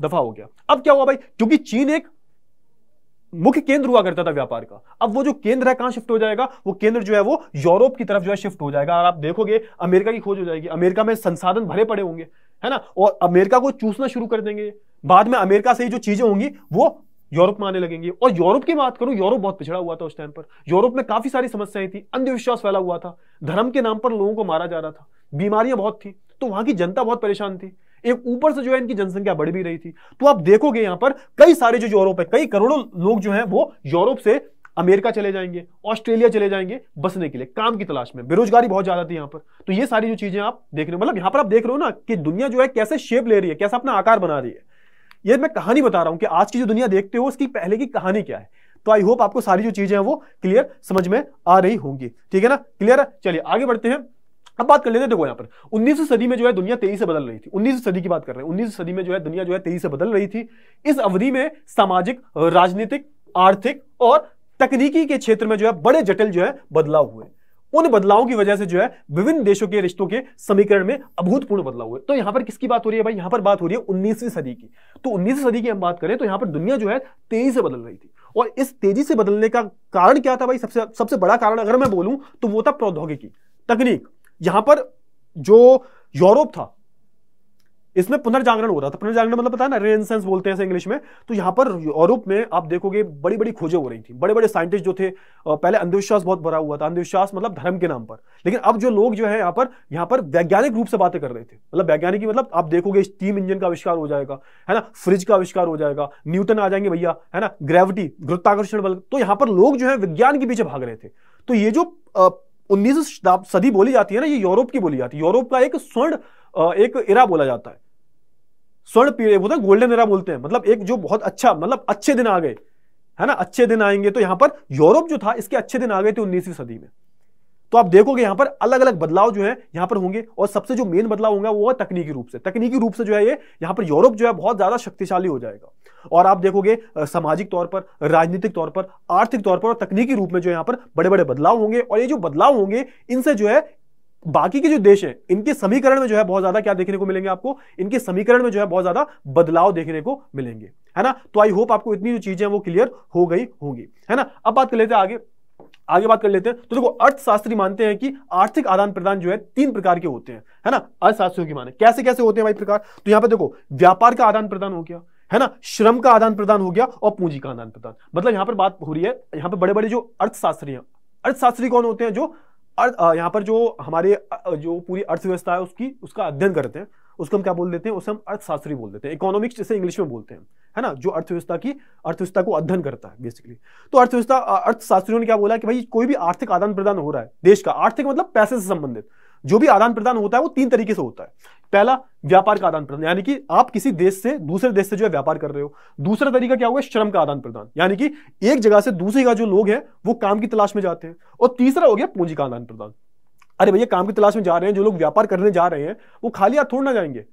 दफा हो गया। अब क्या हुआ भाई, क्योंकि चीन एक मुख्य केंद्र हुआ करता था व्यापार का, अब वो जो केंद्र है कहां शिफ्ट हो जाएगा, वो केंद्र जो है वो यूरोप की तरफ जो है शिफ्ट हो जाएगा। और आप देखोगे अमेरिका की खोज हो जाएगी, अमेरिका में संसाधन भरे पड़े होंगे, है ना, और अमेरिका को चूसना शुरू कर देंगे। बाद में अमेरिका से ही जो चीजें होंगी वो यूरोप में आने लगेंगे। और यूरोप की बात करूं, यूरोप बहुत पिछड़ा हुआ था उस टाइम पर, यूरोप में काफी सारी समस्याएं थी, अंधविश्वास फैला हुआ था, धर्म के नाम पर लोगों को मारा जा रहा था, बीमारियां बहुत थी, तो वहां की जनता बहुत परेशान थी। एक ऊपर से जो है इनकी जनसंख्या बढ़ भी रही थी। तो आप देखोगे यहां पर कई सारे जो यूरोप है, कई करोड़ों लोग जो हैं वो यूरोप से अमेरिका चले जाएंगे, ऑस्ट्रेलिया चले जाएंगे बसने के लिए, काम की तलाश में। बेरोजगारी बहुत ज्यादा थी यहां पर। तो ये सारी जो चीजें आप देख रहे हो, मतलब यहां पर आप देख रहे हो ना कि दुनिया जो है कैसे शेप ले रही है, कैसा अपना आकार बना रही है। ये मैं कहानी बता रहा हूं कि आज की जो दुनिया देखते हो उसकी पहले की कहानी क्या है। तो आई होप आपको सारी जो चीजें हैं वो क्लियर समझ में आ रही होंगी। ठीक है ना, क्लियर है। चलिए आगे बढ़ते हैं। अब बात कर लेते हैं, देखो यहाँ पर उन्नीसवीं सदी में जो है दुनिया तेजी से बदल रही थी। उन्नीसवीं सदी की बात कर रहे हैं, उन्नीसवीं सदी में जो है दुनिया जो है तेजी से बदल रही थी। इस अवधि में सामाजिक, राजनीतिक, आर्थिक और तकनीकी के क्षेत्र में जो है बड़े जटिल जो है बदलाव हुए। उन बदलावों की वजह से जो है विभिन्न देशों के रिश्तों के समीकरण में अभूतपूर्ण बदलाव हुए। तो यहां पर किसकी बात हो रही है भाई, यहां पर बात हो रही है उन्नीसवीं सदी की। तो उन्नीसवीं सदी की हम बात करें तो यहां पर दुनिया जो है तेजी से बदल रही थी। और इस तेजी से बदलने का कारण क्या था भाई, सबसे सबसे बड़ा कारण अगर मैं बोलूं तो वो था प्रौद्योगिकी, तकनीक। यहां पर जो यूरोप था इसमें पुनर्जागरण हो रहा था। पुनर्जागरण मतलब पता है ना, रेनेसेंस बोलते हैं इंग्लिश में। तो यहां पर यूरोप में आप देखोगे बड़ी बड़ी खोजें हो रही थी, बड़े बड़े साइंटिस्ट जो थे। पहले अंधविश्वास बहुत भरा हुआ था, अंधविश्वास मतलब धर्म के नाम पर, लेकिन अब जो लोग जो है यहाँ पर यहाँ पर वैज्ञानिक रूप से बातें कर रहे थे। मतलब वैज्ञानिक मतलब आप देखोगे स्टीम इंजन का आविष्कार हो जाएगा, है ना, फ्रिज का आविष्कार हो जाएगा, न्यूटन आ जाएंगे भैया, है ना, ग्रेविटी, गुरुत्वाकर्षण बल। तो यहाँ पर लोग जो है विज्ञान के पीछे भाग रहे थे। तो ये जो उन्नीसवीं सदी बोली जाती है ना, ये यूरोप की बोली जाती है। यूरोप का एक स्वर्ण एक इरा बोला जाता है, स्वर्ण पीरियड होता है, गोल्डन इरा बोलते हैं। मतलब एक जो बहुत अच्छा, मतलब अच्छे दिन आ गए, है ना, अच्छे दिन आएंगे। तो यहां पर यूरोप जो था इसके अच्छे दिन आ गए थे उन्नीसवीं सदी में। तो आप देखोगे यहां पर अलग अलग बदलाव जो है यहां पर होंगे। और सबसे जो मेन बदलाव होगा वो है तकनीकी रूप से। तकनीकी रूप से जो है ये यहां पर यूरोप जो है बहुत ज्यादा शक्तिशाली हो जाएगा। और आप देखोगे सामाजिक तौर पर, राजनीतिक तौर पर, आर्थिक तौर पर और तकनीकी रूप में जो है यहां पर बड़े बड़े बदलाव होंगे। और ये जो बदलाव होंगे इनसे जो है बाकी के जो देश हैं इनके समीकरण में जो है बहुत ज्यादा क्या देखने को मिलेंगे आपको, इनके समीकरण में जो है बहुत ज्यादा बदलाव देखने को मिलेंगे, है ना। तो आई होप आपको इतनी जो चीजें वो क्लियर हो गई होंगी, है ना। अब बात कर लेते हैं आगे आगे बात कर लेते हैं। तो देखो अर्थशास्त्री मानते हैं कि आर्थिक आदान प्रदान जो है तीन प्रकार के होते हैं, है ना, अर्थशास्त्रियों की माने। कैसे कैसे होते हैं भाई प्रकार, तो यहां पर देखो व्यापार का आदान प्रदान हो गया, है ना, श्रम का आदान प्रदान हो गया और पूंजी का आदान प्रदान। मतलब यहां पर बात हो रही है, यहां पर बड़े बड़े जो अर्थशास्त्री हैं, अर्थशास्त्री कौन होते हैं, जो यहाँ पर जो हमारे जो पूरी अर्थव्यवस्था है उसकी उसका अध्ययन करते हैं, उसको हम क्या बोल देते हैं, उसे हम अर्थशास्त्री बोल देते हैं, इकोनॉमिक्स जैसे इंग्लिश में बोलते हैं, है ना, जो अर्थव्यवस्था की अर्थव्यवस्था को अध्ययन करता है बेसिकली। तो अर्थव्यवस्था अर्थशास्त्रियों ने क्या बोला कि भाई कोई भी आर्थिक आदान प्रदान हो रहा है देश का, आर्थिक मतलब पैसे से संबंधित जो भी आदान प्रदान होता है वो तीन तरीके से होता है। पहला व्यापार का आदान प्रदान, यानी कि आप किसी देश से दूसरे देश से जो है व्यापार कर रहे हो। दूसरा तरीका क्या हुआ, श्रम का आदान प्रदान, यानी कि एक जगह से दूसरी जगह जो लोग हैं वो काम की तलाश में जाते हैं। और तीसरा हो गया पूंजी का आदान प्रदान। अरे भैया काम की तलाश में जा रहे हैं जो लोग, व्यापार करने जा रहे हैं, वो खाली हाथ थोड़ा ना जाएंगे,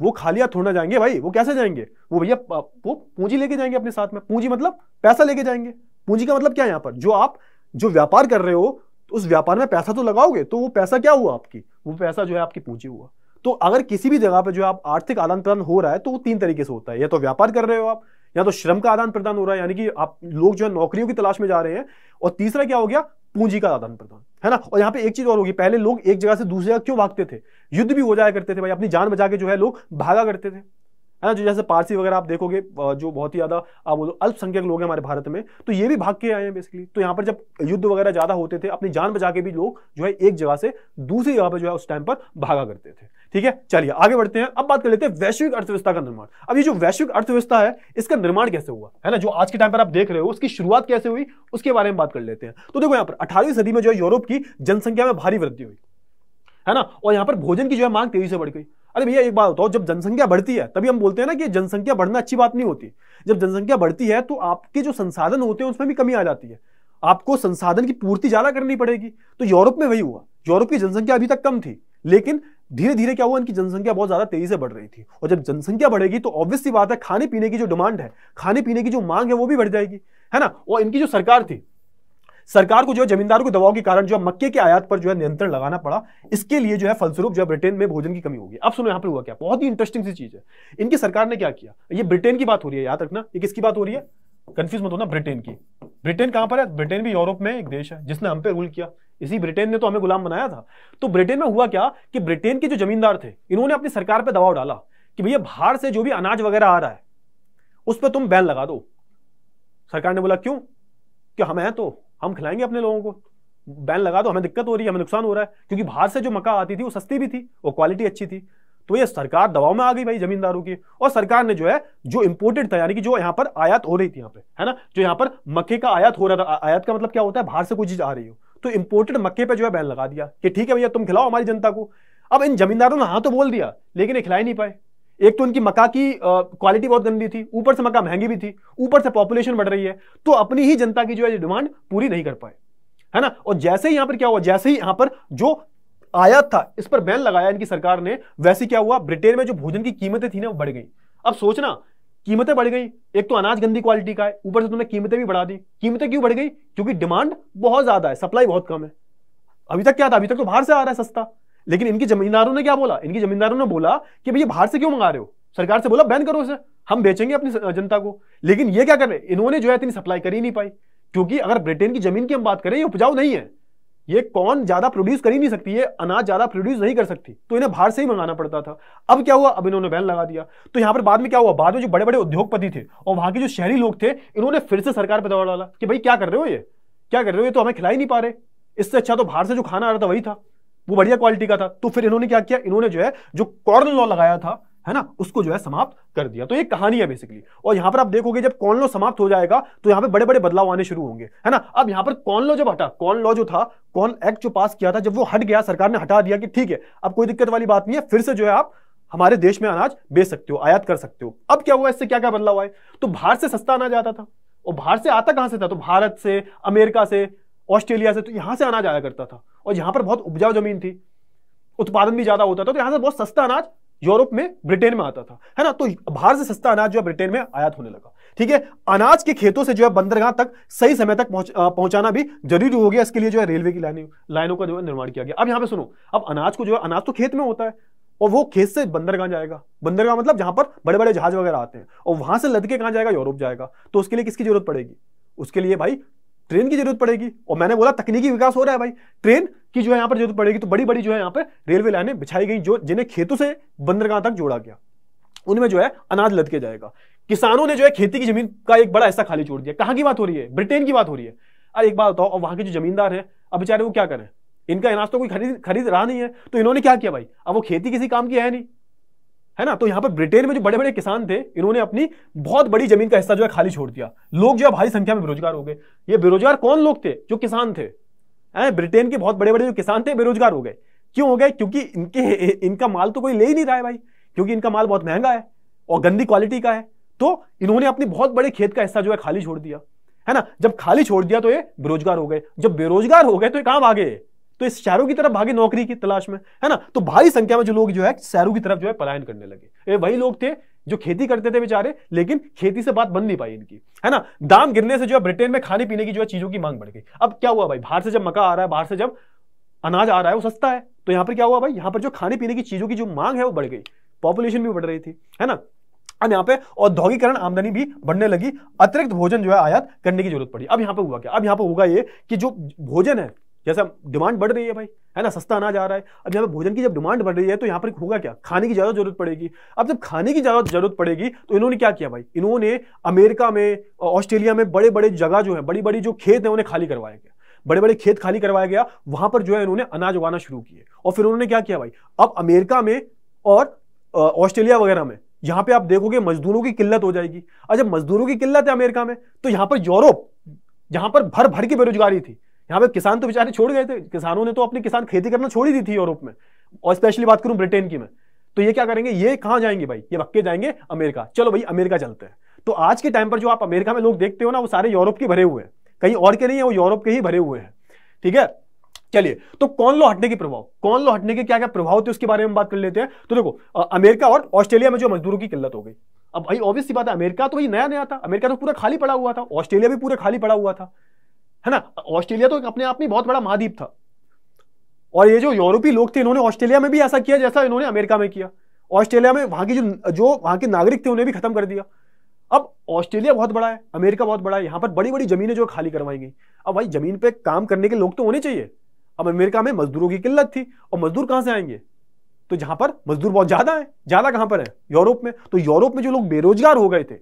वो खाली हाथ थोड़ा ना जाएंगे भाई। वो कैसे जाएंगे, वो भैया वो पूंजी लेके जाएंगे अपने साथ में। पूंजी मतलब पैसा लेके जाएंगे। पूंजी का मतलब क्या है, यहाँ पर जो आप जो व्यापार कर रहे हो उस व्यापार में पैसा तो लगाओगे, तो वो पैसा क्या हुआ आपकी, वो पैसा जो है आपकी पूंजी हुआ। तो अगर किसी भी जगह पे जो आप आर्थिक आदान प्रदान हो रहा है तो वो तीन तरीके से होता है, या तो व्यापार कर रहे हो आप, या तो श्रम का आदान प्रदान हो रहा है, यानी कि आप लोग जो है नौकरियों की तलाश में जा रहे हैं, और तीसरा क्या हो गया, पूंजी का आदान प्रदान, है ना। और यहाँ पे एक चीज और होगी, पहले लोग एक जगह से दूसरी जगह क्यों भागते थे, युद्ध भी हो जाया करते थे भाई, अपनी जान बचा के जो है लोग भागा करते थे, है ना। जो जैसे पारसी वगैरह आप देखोगे जो बहुत ही ज्यादा आप बोलो अल्पसंख्यक लोग हैं हमारे भारत में, तो ये भी भाग के आए हैं बेसिकली। तो यहाँ पर जब युद्ध वगैरह ज्यादा होते थे, अपनी जान बचा के भी लोग जो है एक जगह से दूसरी जगह पर जो है उस टाइम पर भागा करते थे। ठीक है, चलिए आगे बढ़ते हैं। अब बात कर लेते हैं वैश्विक अर्थव्यवस्था का निर्माण। अब ये जो वैश्विक अर्थव्यवस्था है इसका निर्माण कैसे हुआ, है ना, जो आज के टाइम पर आप देख रहे हो उसकी शुरुआत कैसे हुई उसके बारे में बात कर लेते हैं। तो देखो यहाँ पर अठारहवीं सदी में जो है यूरोप की जनसंख्या में भारी वृद्धि हुई, है ना, और यहाँ पर भोजन की जो है मांग तेजी से बढ़ गई। अरे भैया एक बात बताओ, जब जनसंख्या बढ़ती है तभी हम बोलते हैं ना कि जनसंख्या बढ़ना अच्छी बात नहीं होती। जब जनसंख्या बढ़ती है तो आपके जो संसाधन होते हैं उसमें भी कमी आ जाती है, आपको संसाधन की पूर्ति ज्यादा करनी पड़ेगी। तो यूरोप में वही हुआ, यूरोप की जनसंख्या अभी तक कम थी, लेकिन धीरे धीरे क्या हुआ, इनकी जनसंख्या बहुत ज्यादा तेजी से बढ़ रही थी। और जब जनसंख्या बढ़ेगी तो ऑब्वियसली बात है खाने पीने की जो डिमांड है, खाने पीने की जो मांग है वो भी बढ़ जाएगी, है ना। और इनकी जो सरकार थी, सरकार को जो है जमींदारों के दबाव के कारण जो है मक्के के आयात पर जो है नियंत्रण लगाना पड़ा। इसके लिए जो है फलस्वरूप जो है ब्रिटेन में भोजन की कमी होगी। अब सुनो यहाँ पर हुआ क्या, बहुत ही इंटरेस्टिंग सी चीज है। इनकी सरकार ने क्या किया, ये ब्रिटेन की बात हो रही है, याद रखना ये किसकी बात हो रही है, कंफ्यूज मत होना, ब्रिटेन की। ब्रिटेन कहां पर है, ब्रिटेन भी यूरोप में एक देश है जिसने हम पे रूल किया, इसी ब्रिटेन ने तो हमें गुलाम बनाया था। तो ब्रिटेन में हुआ क्या कि ब्रिटेन के जो जमींदार थे इन्होंने अपनी सरकार पे दबाव डाला कि भैया बाहर से जो भी अनाज वगैरह आ रहा है उस पर तुम बैन लगा दो। सरकार ने बोला क्यों, कि हम हैं तो हम खिलाएंगे अपने लोगों को, बैन लगा दो, हमें दिक्कत हो रही है, हमें नुकसान हो रहा है, क्योंकि बाहर से जो मक्का आती थी वो सस्ती भी थी और क्वालिटी अच्छी थी। तो ये सरकार दबाव में आ गई भाई जमींदारों की, और सरकार ने जो है जो इंपोर्टेड था, यानी कि जो यहाँ पर आयात हो रही थी, यहाँ पे है ना, जो यहाँ पर मक्के का आयात हो रहा था, आयात का मतलब क्या होता है बाहर से कोई चीज आ रही हो, तो इंपोर्टेड मक्के पे जो है बैन लगा दिया कि ठीक है भैया तुम खिलाओ हमारी जनता को। अब इन जमींदारों ने हाँ तो बोल दिया, लेकिन ये खिला ही नहीं पाए। एक तो उनकी मक्का की क्वालिटी बहुत गंदी थी, ऊपर से मक्का महंगी भी थी, ऊपर से पॉपुलेशन बढ़ रही है, तो अपनी ही जनता की जो है डिमांड पूरी नहीं कर पाए, है ना। और जैसे ही यहाँ पर क्या हुआ, जैसे ही यहाँ पर जो आयात था इस पर बैन लगाया इनकी सरकार ने, वैसे क्या हुआ ब्रिटेन में जो भोजन की कीमतें थी ना वो बढ़ गई। अब सोचना कीमतें बढ़ गई, एक तो अनाज गंदी क्वालिटी का है, ऊपर से तुमने कीमतें भी बढ़ा दी। कीमतें क्यों बढ़ गई, क्योंकि डिमांड बहुत ज्यादा है, सप्लाई बहुत कम है। अभी तक क्या था, अभी तक तो बाहर से आ रहा है सस्ता, लेकिन इनके जमींदारों ने क्या बोला, इनके जमींदारों ने बोला कि भैया बाहर से क्यों मंगा रहे हो, सरकार से बोला बैन करो इसे, हम बेचेंगे अपनी जनता को। लेकिन ये क्या कर रहे, इन्होंने जो है इतनी सप्लाई कर ही नहीं पाई, क्योंकि अगर ब्रिटेन की जमीन की हम बात करें ये उपजाऊ नहीं है, ये कौन ज्यादा प्रोड्यूस कर ही नहीं सकती, ये अनाज ज्यादा प्रोड्यूस नहीं कर सकती, तो इन्हें बाहर से ही मंगाना पड़ता था। अब क्या हुआ, अब इन्होंने बैन लगा दिया। तो यहाँ पर बाद में क्या हुआ, बाद में जो बड़े बड़े उद्योगपति थे और वहां के जो शहरी लोग थे, इन्होंने फिर से सरकार पर दबाव डाला कि भाई क्या कर रहे हो, ये क्या कर रहे हो, ये तो हमें खिला ही नहीं पा रहे, इससे अच्छा तो बाहर से जो खाना आ रहा था वही था, वो बढ़िया क्वालिटी का था। तो फिर इन्होंने क्या किया, इन्होंने जो है जो कॉर्न लॉ लगाया था, है ना, उसको जो है समाप्त कर दिया। तो ये कहानी है बेसिकली। और यहां पर आप देखोगे जब कॉर्न लॉ समाप्त हो जाएगा तो यहां पे बड़े बड़े बदलाव आने शुरू होंगे, है ना। अब यहां पर कॉर्न लॉ जब हटा, कॉर्न लॉ जो था, कॉर्न एक्ट जो पास किया था, जब वो हट गया, सरकार ने हटा दिया कि ठीक है अब कोई दिक्कत वाली बात नहीं है, फिर से जो है आप हमारे देश में अनाज बेच सकते हो, आयात कर सकते हो। अब क्या हुआ, इससे क्या क्या बदलाव आए, तो बाहर से सस्ता अनाज आता था, और बाहर से आता कहां से था, तो भारत से, अमेरिका से, ऑस्ट्रेलिया से, तो यहां से अनाज आया करता था। और यहां पर बहुत उपजाऊ जमीन थी, उत्पादन भी ज्यादा होता था, तो यहां से बहुत सस्ता अनाज यूरोप में, ब्रिटेन में आता था, है ना। तो बाहर से सस्ता अनाज जो है ब्रिटेन में आयात होने लगा, ठीक है। अनाज के खेतों से जो है बंदरगाह तक सही समय तक पहुंच, आ, पहुंचाना भी जरूरी हो गया। इसके लिए जो है रेलवे की लाइनों लाइनों का जो है निर्माण किया गया। अब यहां पे सुनो, अब अनाज को जो है, अनाज तो खेत में होता है और वो खेत से बंदरगाह जाएगा, बंदरगाह मतलब जहां पर बड़े बड़े जहाज वगैरह आते हैं, और वहां से लद के कहां जाएगा, यूरोप जाएगा। तो उसके लिए किसकी जरूरत पड़ेगी, उसके लिए भाई ट्रेन की जरूरत पड़ेगी। और मैंने बोला तकनीकी विकास हो रहा है भाई, ट्रेन की जो है यहाँ पर जरूरत पड़ेगी। तो बड़ी बड़ी जो है यहाँ पर रेलवे लाइनें बिछाई गई, जो जिन्हें खेतों से बंदरगाह तक जोड़ा गया, उनमें जो है अनाज लद के जाएगा। किसानों ने जो है खेती की जमीन का एक बड़ा हिस्सा खाली छोड़ दिया। कहाँ की बात हो रही है, ब्रिटेन की बात हो रही है। अरे एक बात बताओ, और वहां के जो जमींदार हैं अब बेचारे वो क्या करें, इनका अनाज तो कोई खरीद खरीद रहा नहीं है, तो इन्होंने क्या किया भाई, अब वो खेती किसी काम की है नहीं, है ना। तो यहाँ पर ब्रिटेन में जो बड़े बड़े किसान थे, इन्होंने अपनी बहुत बड़ी जमीन का हिस्सा जो है खाली छोड़ दिया। लोग जो है भारी संख्या में बेरोजगार हो गए। ये बेरोजगार कौन लोग थे, जो किसान थे, हैं। ब्रिटेन के बहुत बड़े बड़े जो किसान थे बेरोजगार हो गए। क्यों हो गए, क्योंकि इनके इनका माल तो कोई ले ही नहीं रहा है भाई, क्योंकि इनका माल बहुत महंगा है और गंदी क्वालिटी का है। तो इन्होंने अपने बहुत बड़े खेत का हिस्सा जो है खाली छोड़ दिया, है ना। जब खाली छोड़ दिया तो ये बेरोजगार हो गए। जब बेरोजगार हो गए तो ये कहाँ भागे, तो इस शहरों की तरफ भागे, नौकरी की तलाश में, है ना। तो भारी संख्या में जो लोग जो है शहरों की तरफ जो है पलायन करने लगे। ये वही लोग थे जो खेती करते थे बेचारे, लेकिन खेती से बात बन नहीं पाई इनकी, है ना। दाम गिरने से जो है ब्रिटेन में खाने पीने की जो है चीजों की मांग बढ़ गई। अब क्या हुआ भाई, बाहर से जब मक्का आ रहा है, बाहर से जब अनाज आ रहा है वो सस्ता है, तो यहाँ पर क्या हुआ भाई, यहाँ पर जो खाने पीने की चीजों की जो मांग है वो बढ़ गई, पॉपुलेशन भी बढ़ रही थी, है ना। अब यहाँ पे औद्योगिकरण, आमदनी भी बढ़ने लगी, अतिरिक्त भोजन जो है आयात करने की जरूरत पड़ी। अब यहाँ पे हुआ क्या, अब यहाँ पे होगा ये कि जो भोजन है, जैसा डिमांड बढ़ रही है भाई, है ना, सस्ता अनाज आ रहा है। अब यहाँ पर भोजन की जब डिमांड बढ़ रही है तो यहाँ पर होगा क्या, खाने की ज्यादा जरूरत पड़ेगी। अब जब खाने की ज्यादा जरूरत पड़ेगी तो इन्होंने क्या किया भाई, इन्होंने अमेरिका में, ऑस्ट्रेलिया में बड़े बड़े जगह जो है, बड़ी बड़ी जो खेत है उन्हें खाली करवाया गया, बड़े बड़े खेत खाली करवाया गया। वहां पर जो है इन्होंने अनाज उगाना शुरू किए। और फिर उन्होंने क्या किया भाई, अब अमेरिका में और ऑस्ट्रेलिया वगैरह में यहाँ पे आप देखोगे मजदूरों की किल्लत हो जाएगी। और जब मजदूरों की किल्लत है अमेरिका में, तो यहाँ पर यूरोप, यहाँ पर भर भर की बेरोजगारी थी। यहाँ पे किसान तो बेचारे छोड़ गए थे, किसानों ने तो अपनी किसान खेती करना छोड़ ही दी थी यूरोप में। और स्पेशली बात करूं ब्रिटेन की मैं, तो ये क्या करेंगे, ये कहाँ जाएंगे भाई, ये मक्के जाएंगे अमेरिका। चलो भाई अमेरिका चलते हैं। तो आज के टाइम पर जो आप अमेरिका में लोग देखते हो ना, वो सारे यूरोप के भरे हुए हैं, कहीं और के नहीं है, वो यूरोप के ही भरे हुए हैं, ठीक है। चलिए, तो कॉर्न लॉ हटने के प्रभाव, कॉर्न लॉ हटने के क्या क्या प्रभाव थे उसके बारे में बात कर लेते हैं। तो देखो अमेरिका और ऑस्ट्रेलिया में जो मजदूरों की किल्लत हो गई, अब भाई ऑब्वियस सी बात है अमेरिका तो भाई नया नया था, अमेरिका तो पूरा खाली पड़ा हुआ था, ऑस्ट्रेलिया भी पूरा खाली पड़ा हुआ था, है ना। ऑस्ट्रेलिया तो अपने आप में बहुत बड़ा महाद्वीप था, और ये जो यूरोपीय लोग थे इन्होंने ऑस्ट्रेलिया में भी ऐसा किया जैसा इन्होंने अमेरिका में किया। ऑस्ट्रेलिया में वहां की जो जो वहां के नागरिक थे उन्हें भी खत्म कर दिया। अब ऑस्ट्रेलिया बहुत बड़ा है, अमेरिका बहुत बड़ा है, यहाँ पर बड़ी बड़ी जमीनें जो खाली करवाई गई। अब भाई जमीन पे काम करने के लोग तो होने चाहिए, अब अमेरिका में मजदूरों की किल्लत थी, और मजदूर कहां से आएंगे, तो जहां पर मजदूर बहुत ज्यादा है, ज्यादा कहां पर है, यूरोप में। तो यूरोप में जो लोग बेरोजगार हो गए थे,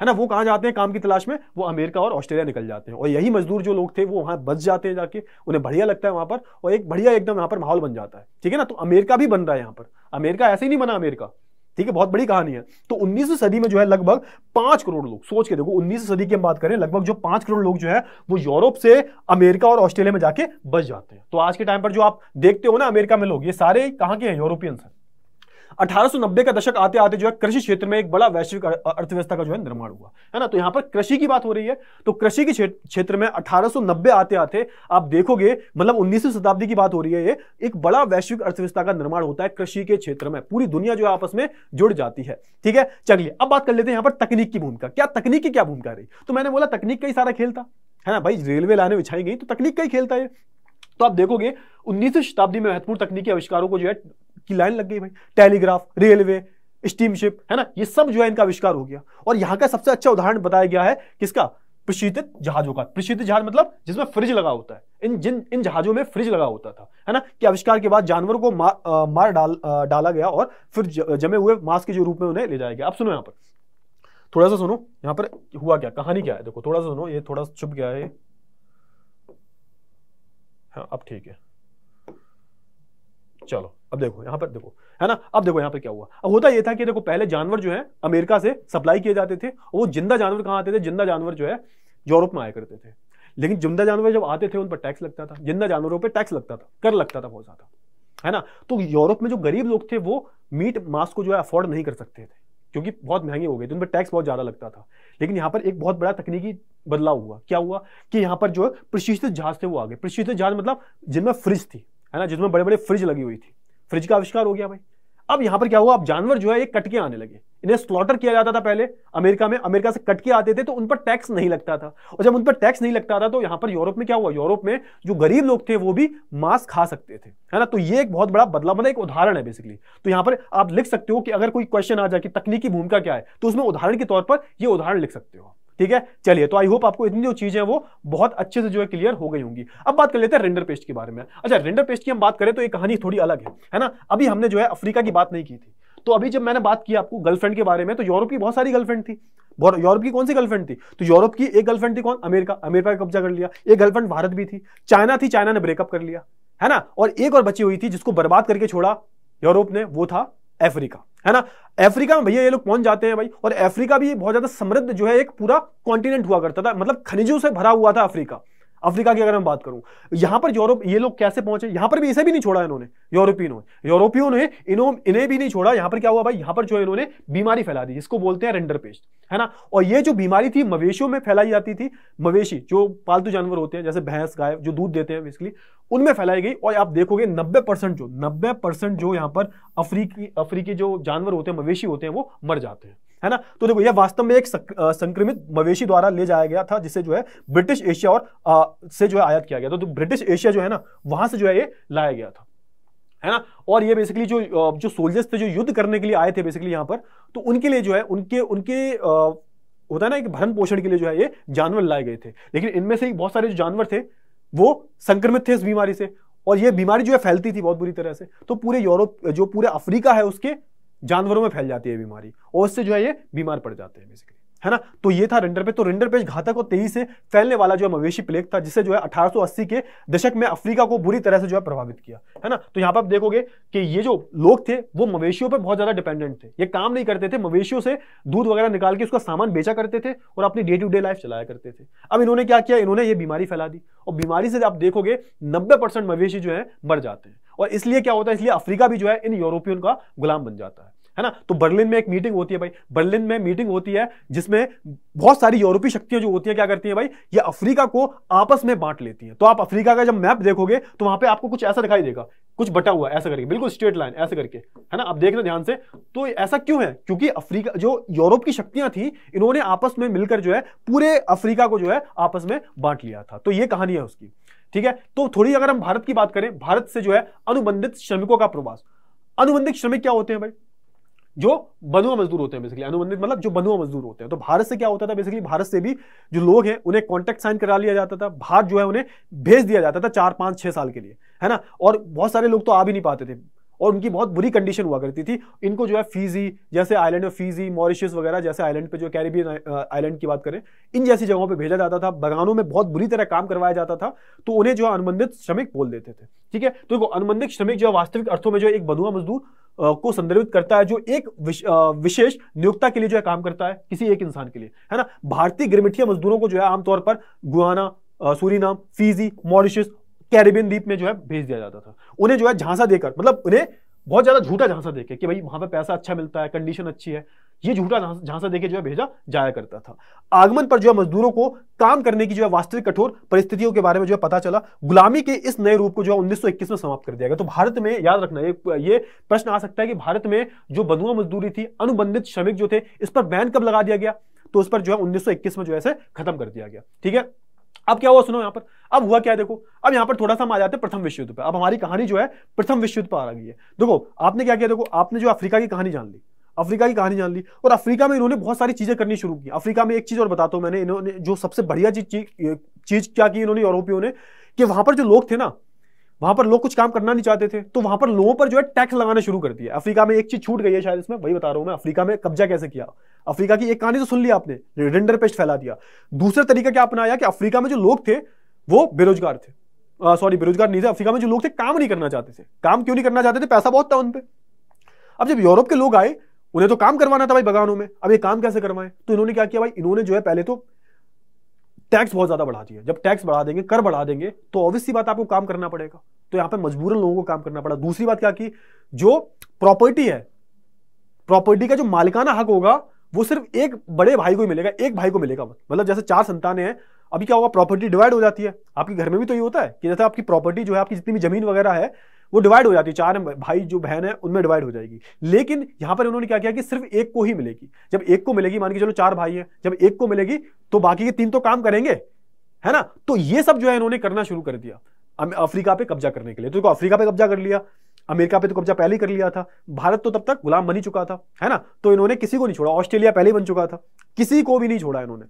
है ना, वो कहां जाते हैं काम की तलाश में, वो अमेरिका और ऑस्ट्रेलिया निकल जाते हैं, और यही मजदूर जो लोग थे वो वहां बच जाते हैं जाके, उन्हें बढ़िया लगता है वहां पर, और एक बढ़िया एकदम यहाँ पर माहौल बन जाता है, ठीक है ना। तो अमेरिका भी बन रहा है यहाँ पर, अमेरिका ऐसे ही नहीं बना अमेरिका, ठीक है, बहुत बड़ी कहानी है। तो उन्नीसवीं सदी में जो है लगभग पांच करोड़ लोग, सोच के देखो उन्नीसवीं सदी की हम बात करें, लगभग जो पांच करोड़ लोग जो है वो यूरोप से अमेरिका और ऑस्ट्रेलिया में जाके बस जाते हैं। तो आज के टाइम पर जो आप देखते हो ना अमेरिका में लोग, ये सारे कहां के हैं, यूरोपियंस हैं। अठारह सौ नब्बे का दशक आते आते जो है कृषि क्षेत्र में एक बड़ा वैश्विक अर्थव्यवस्था का जो है निर्माण हुआ, है ना। तो यहाँ पर कृषि की बात हो रही है, तो कृषि के क्षेत्र में अठारह सौ नब्बे आते आते आप देखोगे, मतलब उन्नीसवीं शताब्दी की बात हो रही है, ये एक बड़ा वैश्विक अर्थव्यवस्था का निर्माण होता है कृषि के क्षेत्र में, पूरी दुनिया जो आपस में जुड़ जाती है, ठीक है। चलिए अब बात कर लेते हैं यहाँ पर तकनीक की भूमिका, क्या तकनीक की क्या भूमिका रही। तो मैंने बोला तकनीक का ही सारा खेल था, है ना भाई, रेलवे लाइनें बिछाई गई तो तकनीक का ही खेल था ये। तो आप देखोगे उन्नीसवीं शताब्दी में महत्वपूर्ण तकनीकी आविष्कारों को जो है की लाइन लग गई भाई, टेलीग्राफ, रेलवे, स्टीमशिप, है ना, ये सब जो है इनका आविष्कार हो गया। और यहाँ का सबसे अच्छा उदाहरण बताया गया है किसका, प्रशीतित जहाजों का। प्रशीतित जहाज मतलब जिसमें फ्रिज लगा होता है, इन जिन इन जहाजों में फ्रिज लगा होता था, है ना, कि आविष्कार के बाद जानवर को मा, आ, मार डाल आ, डाला गया और फिर ज, जमे हुए मांस के जो रूप में उन्हें ले जाया गया। अब सुनो यहाँ पर, थोड़ा सा सुनो यहाँ पर हुआ क्या, कहानी क्या है, देखो थोड़ा सा सुनो, ये थोड़ा सा छुप गया है, हाँ अब ठीक है, चलो अब देखो यहाँ पर, देखो है ना, अब देखो यहाँ पे क्या हुआ। अब होता ये था कि देखो पहले जानवर जो है अमेरिका से सप्लाई किए जाते थे, और वो जिंदा जानवर कहाँ आते थे, जिंदा जानवर जो है यूरोप में आया करते थे, लेकिन जिंदा जानवर जब आते थे उन पर टैक्स लगता था, जिंदा जानवरों पर टैक्स लगता था, कर लगता था बहुत ज्यादा, है ना। तो यूरोप में जो गरीब लोग थे वो मीट मांस को जो है अफोर्ड नहीं कर सकते थे, क्योंकि बहुत महंगे हो गए थे, उन पर टैक्स बहुत ज्यादा लगता था। लेकिन यहाँ पर एक बहुत बड़ा तकनीकी बदलाव हुआ, क्या हुआ कि यहाँ पर जो प्रशीतित जहाज थे वो आ गए। प्रशीतित जहाज मतलब जिनमें फ्रिज थी, है ना, जिसमें बड़े बड़े फ्रिज लगी हुई थी, फ्रिज का आविष्कार हो गया भाई। अब यहाँ पर क्या हुआ, अब जानवर जो है ये कटके आने लगे, इन्हें स्लॉटर किया जाता था पहले अमेरिका में, अमेरिका से कटके आते थे तो उन पर टैक्स नहीं लगता था, और जब उन पर टैक्स नहीं लगता था तो यहाँ पर यूरोप में क्या हुआ, यूरोप में जो गरीब लोग थे वो भी मांस खा सकते थे, है ना। तो ये एक बहुत बड़ा बदलाव, मतलब एक उदाहरण है बेसिकली। तो यहाँ पर आप लिख सकते हो कि अगर कोई क्वेश्चन आ जाए कि तकनीकी भूमिका क्या है, तो उसमें उदाहरण के तौर पर यह उदाहरण लिख सकते हो, ठीक है। चलिए, तो आई होप आपको इतनी जो चीजें वो बहुत अच्छे से जो है क्लियर हो गई होंगी। अब बात कर लेते हैं रिंडर पेस्ट के बारे में। अच्छा, रिंडर पेस्ट की हम बात करें तो ये कहानी थोड़ी अलग है, है ना। अभी हमने जो है अफ्रीका की बात नहीं की थी, तो अभी जब मैंने बात की आपको गर्लफ्रेंड के बारे में, तो यूरोप की बहुत सारी गर्लफ्रेंड थी, बहुत, यूरोप की कौन सी गर्लफ्रेंड थी, तो यूरोप की एक गर्लफ्रेंड थी कौन, अमेरिका, अमेरिका का कब्जा कर लिया, एक गर्लफ्रेंड भारत भी थी, चाइना थी, चाइना ने ब्रेकअप कर लिया, है ना, और एक और बची हुई थी जिसको बर्बाद करके छोड़ा यूरोप ने, वो था अफ्रीका, है ना। अफ्रीका में भैया ये लोग पहुंच जाते हैं भाई, और अफ्रीका भी बहुत ज्यादा समृद्ध जो है एक पूरा कॉन्टिनेंट हुआ करता था, मतलब खनिजों से भरा हुआ था अफ्रीका। अफ्रीका की अगर हम बात करूं, यहां पर यूरोप, ये लोग कैसे पहुंचे, यहां पर भी इसे भी नहीं छोड़ा इन्होंने, यूरोपियनों ने, यूरोपियों ने इन्हें भी नहीं छोड़ा। यहां पर क्या हुआ भाई, यहां पर जो इन्होंने बीमारी फैला दी जिसको बोलते हैं रिंडरपेस्ट, है ना। और ये जो बीमारी थी मवेशियों में फैलाई जाती थी, मवेशी जो पालतू जानवर होते हैं जैसे भैंस, गाय जो दूध देते हैं बेसिकली, उनमें फैलाई गई। और आप देखोगे नब्बे परसेंट जो नब्बे परसेंट जो यहाँ पर अफ्रीकी अफ्रीकी जो जानवर होते हैं, मवेशी होते हैं, वो मर जाते हैं, है ना। तो देखो यह वास्तव में एक संक्रमित मवेशी द्वारा ले जाया गया था, जिसे जो है ब्रिटिश एशिया और आ, से जो है आयात किया गया था। तो ब्रिटिश एशिया जो है ना, वहां से जो है ये लाया गया था, है ना। और ये बेसिकली जो जो सोल्जर्स थे जो युद्ध करने के लिए आए थे बेसिकली यहाँ पर, तो उनके लिए जो है उनके उनके आ, होता है ना एक भरण पोषण के लिए जो है ये जानवर लाए गए थे। लेकिन इनमें से बहुत सारे जो जानवर थे वो संक्रमित थे इस बीमारी से, और ये बीमारी जो है फैलती थी बहुत बुरी तरह से, तो पूरे यूरोप जो पूरे अफ्रीका है उसके जानवरों में फैल जाती है बीमारी, और उससे जो है ये बीमार पड़ जाते हैं बेसिकली, है ना। तो ये था रिंडरपेस्ट। तो रिंडरपेस्ट घातक और तेजी से फैलने वाला जो है मवेशी प्लेग था, जिससे जो है अठारह सौ अस्सी के दशक में अफ्रीका को बुरी तरह से जो है प्रभावित किया, है ना। तो यहाँ पर आप देखोगे कि ये जो लोग थे वो मवेशियों पर बहुत ज्यादा डिपेंडेंट थे, ये काम नहीं करते थे, मवेशियों से दूध वगैरह निकाल के उसका सामान बेचा करते थे और अपनी डे टू डे लाइफ चलाया करते थे। अब इन्होंने क्या किया, इन्होंने ये बीमारी फैला दी, और बीमारी से आप देखोगे नब्बे परसेंट मवेशी जो है मर जाते हैं। और इसलिए क्या होता है, इसलिए अफ्रीका भी जो है इन यूरोपियन का गुलाम बन जाता है, है ना। तो बर्लिन में एक मीटिंग होती है भाई, बर्लिन में मीटिंग होती है जिसमें बहुत सारी यूरोपीय शक्तियां जो होती हैं क्या करती हैं भाई, ये अफ्रीका को आपस में बांट लेती हैं। तो आप अफ्रीका का जब मैप देखोगे तो वहां पे आपको कुछ ऐसा दिखाई देगा, कुछ बटा हुआ ऐसा करके, बिल्कुल स्ट्रेट लाइन ऐसे करके, है ना। आप देखना ध्यान से। तो ऐसा क्यों है? क्योंकि अफ्रीका जो यूरोप की शक्तियां थी इन्होंने आपस में मिलकर जो है पूरे अफ्रीका को जो है आपस में बांट लिया था। तो ये कहानी है उसकी, ठीक है। तो थोड़ी अगर हम भारत की बात करें, भारत से जो है अनुबंधित श्रमिकों का प्रवास। अनुबंधित श्रमिक क्या होते हैं भाई? जो बंधुआ मजदूर होते हैं बेसिकली, अनुबंधित मतलब जो बंधुआ मजदूर होते हैं। तो भारत से क्या होता था बेसिकली, भारत से भी जो लोग हैं उन्हें कॉन्ट्रैक्ट साइन करा लिया जाता था, भारत जो है उन्हें भेज दिया जाता था चार पांच छह साल के लिए, है ना। और बहुत सारे लोग तो आ भी नहीं पाते थे और उनकी बहुत बुरी कंडीशन हुआ करती थी। इनको जो है फिजी, जैसे आइलैंड में फिजी, मॉरिशस वगैरह जैसे आइलैंड पे, जो कैरिबियन आइलैंड की बात करें, इन जैसी जगहों पे भेजा जाता था। बगानों में बहुत बुरी तरह काम करवाया जाता था, तो उन्हें जो है अनुबंधित श्रमिक बोल देते थे, ठीक है। तो अनुबंधित श्रमिक जो वास्तविक अर्थों में जो एक बंधुआ मजदूर को संदर्भित करता है, जो एक विश, विशेष नियोक्ता के लिए जो है काम करता है, किसी एक इंसान के लिए, है ना। भारतीय गिरमिठिया मजदूरों को जो है आमतौर पर Guyana, Suriname, Fiji, Mauritius, Caribbean द्वीप में जो है भेज दिया जाता था। उन्हें जो है झांसा देकर, मतलब उन्हें बहुत ज्यादा झूठा झांसा देके कि भाई वहां पे पैसा अच्छा मिलता है, कंडीशन अच्छी है, ये झूठा झांसा देके जो है भेजा जाया करता था। आगमन पर जो है मजदूरों को काम करने की जो है वास्तविक कठोर परिस्थितियों के बारे में जो है पता चला। गुलामी के इस नए रूप को जो है उन्नीस सौ इक्कीस में समाप्त कर दिया गया। तो भारत में याद रखना, ये प्रश्न आ सकता है कि भारत में जो बंधुआ मजदूरी थी, अनुबंधित श्रमिक जो थे, इस पर बैन कब लगा दिया गया? तो उस पर जो है उन्नीस सौ इक्कीस में जो है खत्म कर दिया गया, ठीक है। अब क्या हुआ सुनो, यहाँ पर अब हुआ क्या है देखो, अब यहाँ पर थोड़ा सा हम आ जाते हैं प्रथम विश्व युद्ध पे। अब हमारी कहानी जो है प्रथम विश्व युद्ध पर आ गई है। देखो आपने क्या किया, देखो आपने जो अफ्रीका की कहानी जान ली, अफ्रीका की कहानी जान ली और अफ्रीका में इन्होंने बहुत सारी चीजें करनी शुरू की। अफ्रीका में एक चीज और बताता हूँ मैंने, इन्होंने जो सबसे बढ़िया चीज क्या की इन्होंने, यूरोपियों ने, कि वहां पर जो लोग थे ना, वहां पर लोग कुछ काम करना नहीं चाहते थे, तो वहां पर लोगों पर जो है टैक्स लगाना शुरू कर दिया। अफ्रीका में एक चीज छूट गई है शायद, इसमें वही बता रहा हूं मैं, अफ्रीका में कब्जा कैसे किया। अफ्रीका की एक कहानी तो सुन ली आपने, रिंडरपेस्ट फैला दिया। दूसरा तरीका क्या अपनाया कि अफ्रीका में जो लोग थे वो बेरोजगार थे, सॉरी बेरोजगार नहीं थे, अफ्रीका में जो लोग थे काम नहीं करना चाहते थे। काम क्यों नहीं करना चाहते थे? पैसा बहुत था उन पे। अब जब यूरोप के लोग आए उन्हें तो काम करवाना था भाई बगानों में, अब ये काम कैसे करवाएं? तो इन्होंने क्या किया भाई, इन्होंने जो है पहले तो टैक्स बहुत ज्यादा बढ़ा दिया। जब टैक्स बढ़ा देंगे, कर बढ़ा देंगे, तो ऑब्वियस सी बात आपको काम करना पड़ेगा, तो यहाँ पे मजबूरन लोगों को काम करना पड़ा। दूसरी बात क्या की, जो प्रॉपर्टी है, प्रॉपर्टी का जो मालिकाना हक होगा वो सिर्फ एक बड़े भाई को ही मिलेगा, एक भाई को मिलेगा। मतलब जैसे चार संतानें हैं, अभी क्या होगा, प्रॉपर्टी डिवाइड हो जाती है। आपके घर में भी तो ये होता है कि जैसे आपकी प्रॉपर्टी जो है, आपकी जितनी भी जमीन वगैरह है वो डिवाइड हो जाती है, चार भाई जो बहन है उनमें डिवाइड हो जाएगी। लेकिन यहाँ पर उन्होंने क्या किया कि सिर्फ एक को ही मिलेगी। जब एक को मिलेगी, मान के चलो चार भाई है, जब एक को मिलेगी तो बाकी के तीन तो काम करेंगे, है ना। तो ये सब जो है इन्होंने करना शुरू कर दिया अफ्रीका पे कब्जा करने के लिए। तो अफ्रीका पे कब्जा कर लिया, अमेरिका पे तो कब्जा पहले ही कर लिया था, भारत तो तब तक गुलाम बन ही चुका था, है ना। तो इन्होंने किसी को नहीं छोड़ा, ऑस्ट्रेलिया पहले ही बन चुका था, किसी को भी नहीं छोड़ा इन्होंने,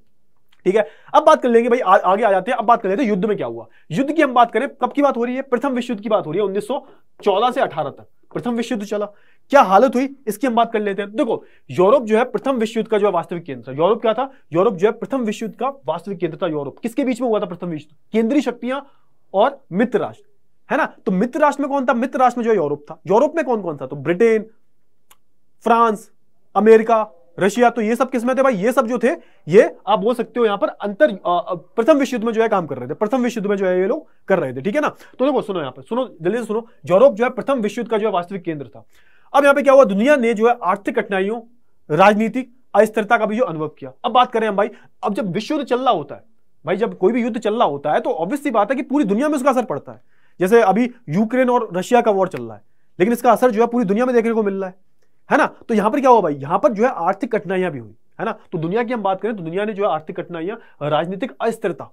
ठीक है। अब बात कर लेंगे भाई, आ, आगे आ जाते हैं। अब बात कर लेते हैं युद्ध में क्या हुआ। युद्ध की हम बात करें, कब की बात हो रही है? प्रथम विश्व युद्ध की बात हो रही है। उन्नीस सौ चौदह से अठारह तक प्रथम विश्व युद्ध चला, क्या हालत हुई इसकी हम बात कर लेते हैं। देखो यूरोप जो है प्रथम विश्व युद्ध का जो है वास्तविक केंद्र था। यूरोप क्या था? यूरोप जो है प्रथम विश्व युद्ध का वास्तविक केंद्र था। यूरोप किसके बीच में हुआ था प्रथम विश्व युद्ध? केंद्रीय शक्तियां और मित्र राष्ट्र, है ना। तो मित्र राष्ट्र में कौन था? मित्र राष्ट्र में जो यूरोप था। यूरोप में कौन कौन था? तो ब्रिटेन, फ्रांस, अमेरिका, रशिया, तो ये सब किसमें थे भाई? ये सब जो थे ये आप बोल सकते हो यहाँ पर अंतर प्रथम विश्व युद्ध में जो है काम कर रहे थे, प्रथम विश्व युद्ध में जो है ये लोग कर रहे थे, ठीक है ना। तो देखो सुनो यहाँ पर, सुनो जल्दी से सुनो, यूरोप जो है प्रथम विश्व युद्ध का जो है वास्तविक केंद्र था। अब यहाँ पे क्या हुआ, दुनिया ने जो है आर्थिक कठिनाइयों, राजनीतिक अस्थिरता का भी जो अनुभव किया। अब बात करें हम भाई, अब जब विश्व युद्ध चल रहा होता है भाई, जब कोई भी युद्ध चल रहा होता है तो ऑब्वियसली बात है कि पूरी दुनिया में उसका असर पड़ता है। जैसे अभी यूक्रेन और रशिया का वॉर चल रहा है, लेकिन इसका असर जो है पूरी दुनिया में देखने को मिल रहा है, है ना। तो यहाँ पर क्या हुआ भाई, यहाँ पर जो है आर्थिक कठिनाइयां भी हुई, है ना। तो दुनिया की हम बात करें तो दुनिया ने जो है आर्थिक कठिनाइयां, राजनीतिक अस्थिरता,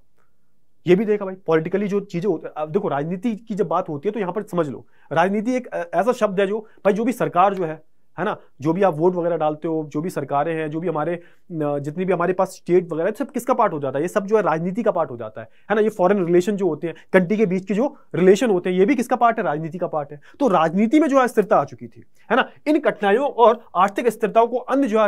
ये भी देखा भाई। पॉलिटिकली जो चीजें होती है, देखो राजनीति की जब बात होती है तो यहाँ पर समझ लो, राजनीति एक ऐसा शब्द है जो भाई, जो भी सरकार जो है, है ना, जो भी आप वोट वगैरह डालते हो, जो भी सरकारें हैं, जो भी हमारे जितनी भी हमारे पास स्टेट वगैरह सब किसका पार्ट हो जाता है? ये सब जो है राजनीति का पार्ट हो जाता है, है ना। ये फॉरेन रिलेशन जो होते हैं, कंट्री के बीच के जो रिलेशन होते हैं, ये भी किसका पार्ट है? राजनीति का पार्ट है। तो राजनीति में जो है स्थिरता आ चुकी थी, है ना। इन कठिनाइयों और आर्थिक स्थिरताओं को अन्य जो है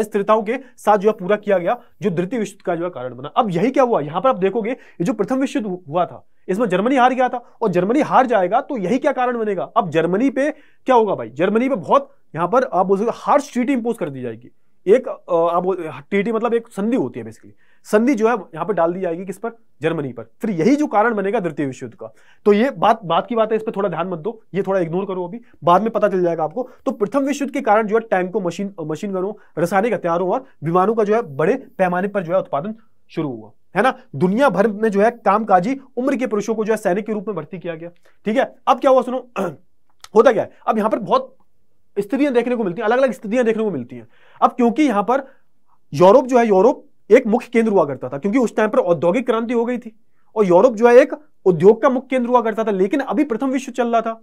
अस्थिरताओं के साथ जो है पूरा किया गया, जो द्वितीय विश्व युद्ध का जो है कारण बना। अब यही क्या हुआ, यहाँ पर आप देखोगे ये जो प्रथम विश्व युद्ध हुआ था इसमें जर्मनी हार गया था, और जर्मनी हार जाएगा तो यही क्या कारण बनेगा? अब जर्मनी पे क्या होगा भाई, जर्मनी पे बहुत यहाँ पर आप बोल सकते हो हार्श ट्रीटी इंपोज कर दी जाएगी। एक आप ट्रीटी मतलब एक संधि होती है, बेसिकली संधि जो है यहाँ पे डाल दी जाएगी किस पर, जर्मनी पर। फिर यही जो कारण बनेगा द्वितीय विश्व युद्ध का। तो ये बात बात की बात है, इस पर थोड़ा ध्यान मत दो, ये थोड़ा इग्नोर करो, अभी बाद में पता चल जाएगा आपको। तो प्रथम विश्व युद्ध के कारण जो है टैंकों, मशीन मशीन गनों, रासायनिक हथियारों और विमानों का जो है बड़े पैमाने पर जो है उत्पादन शुरू हुआ है ना। दुनिया भर में जो है कामकाजी उम्र के पुरुषों को जो है सैनिक के रूप में भर्ती किया गया, ठीक है। अब क्या हुआ सुनो, होता क्या है, अब यहाँ पर बहुत स्थितियां देखने को मिलती हैं, अलग अलग स्थितियां देखने को मिलती हैं। अब क्योंकि यहाँ पर यूरोप जो है, यूरोप एक मुख्य केंद्र हुआ करता था, क्योंकि उस टाइम पर औद्योगिक क्रांति हो गई थी और यूरोप जो है एक उद्योग का मुख्य केंद्र हुआ करता था। लेकिन अभी प्रथम विश्व चल रहा था,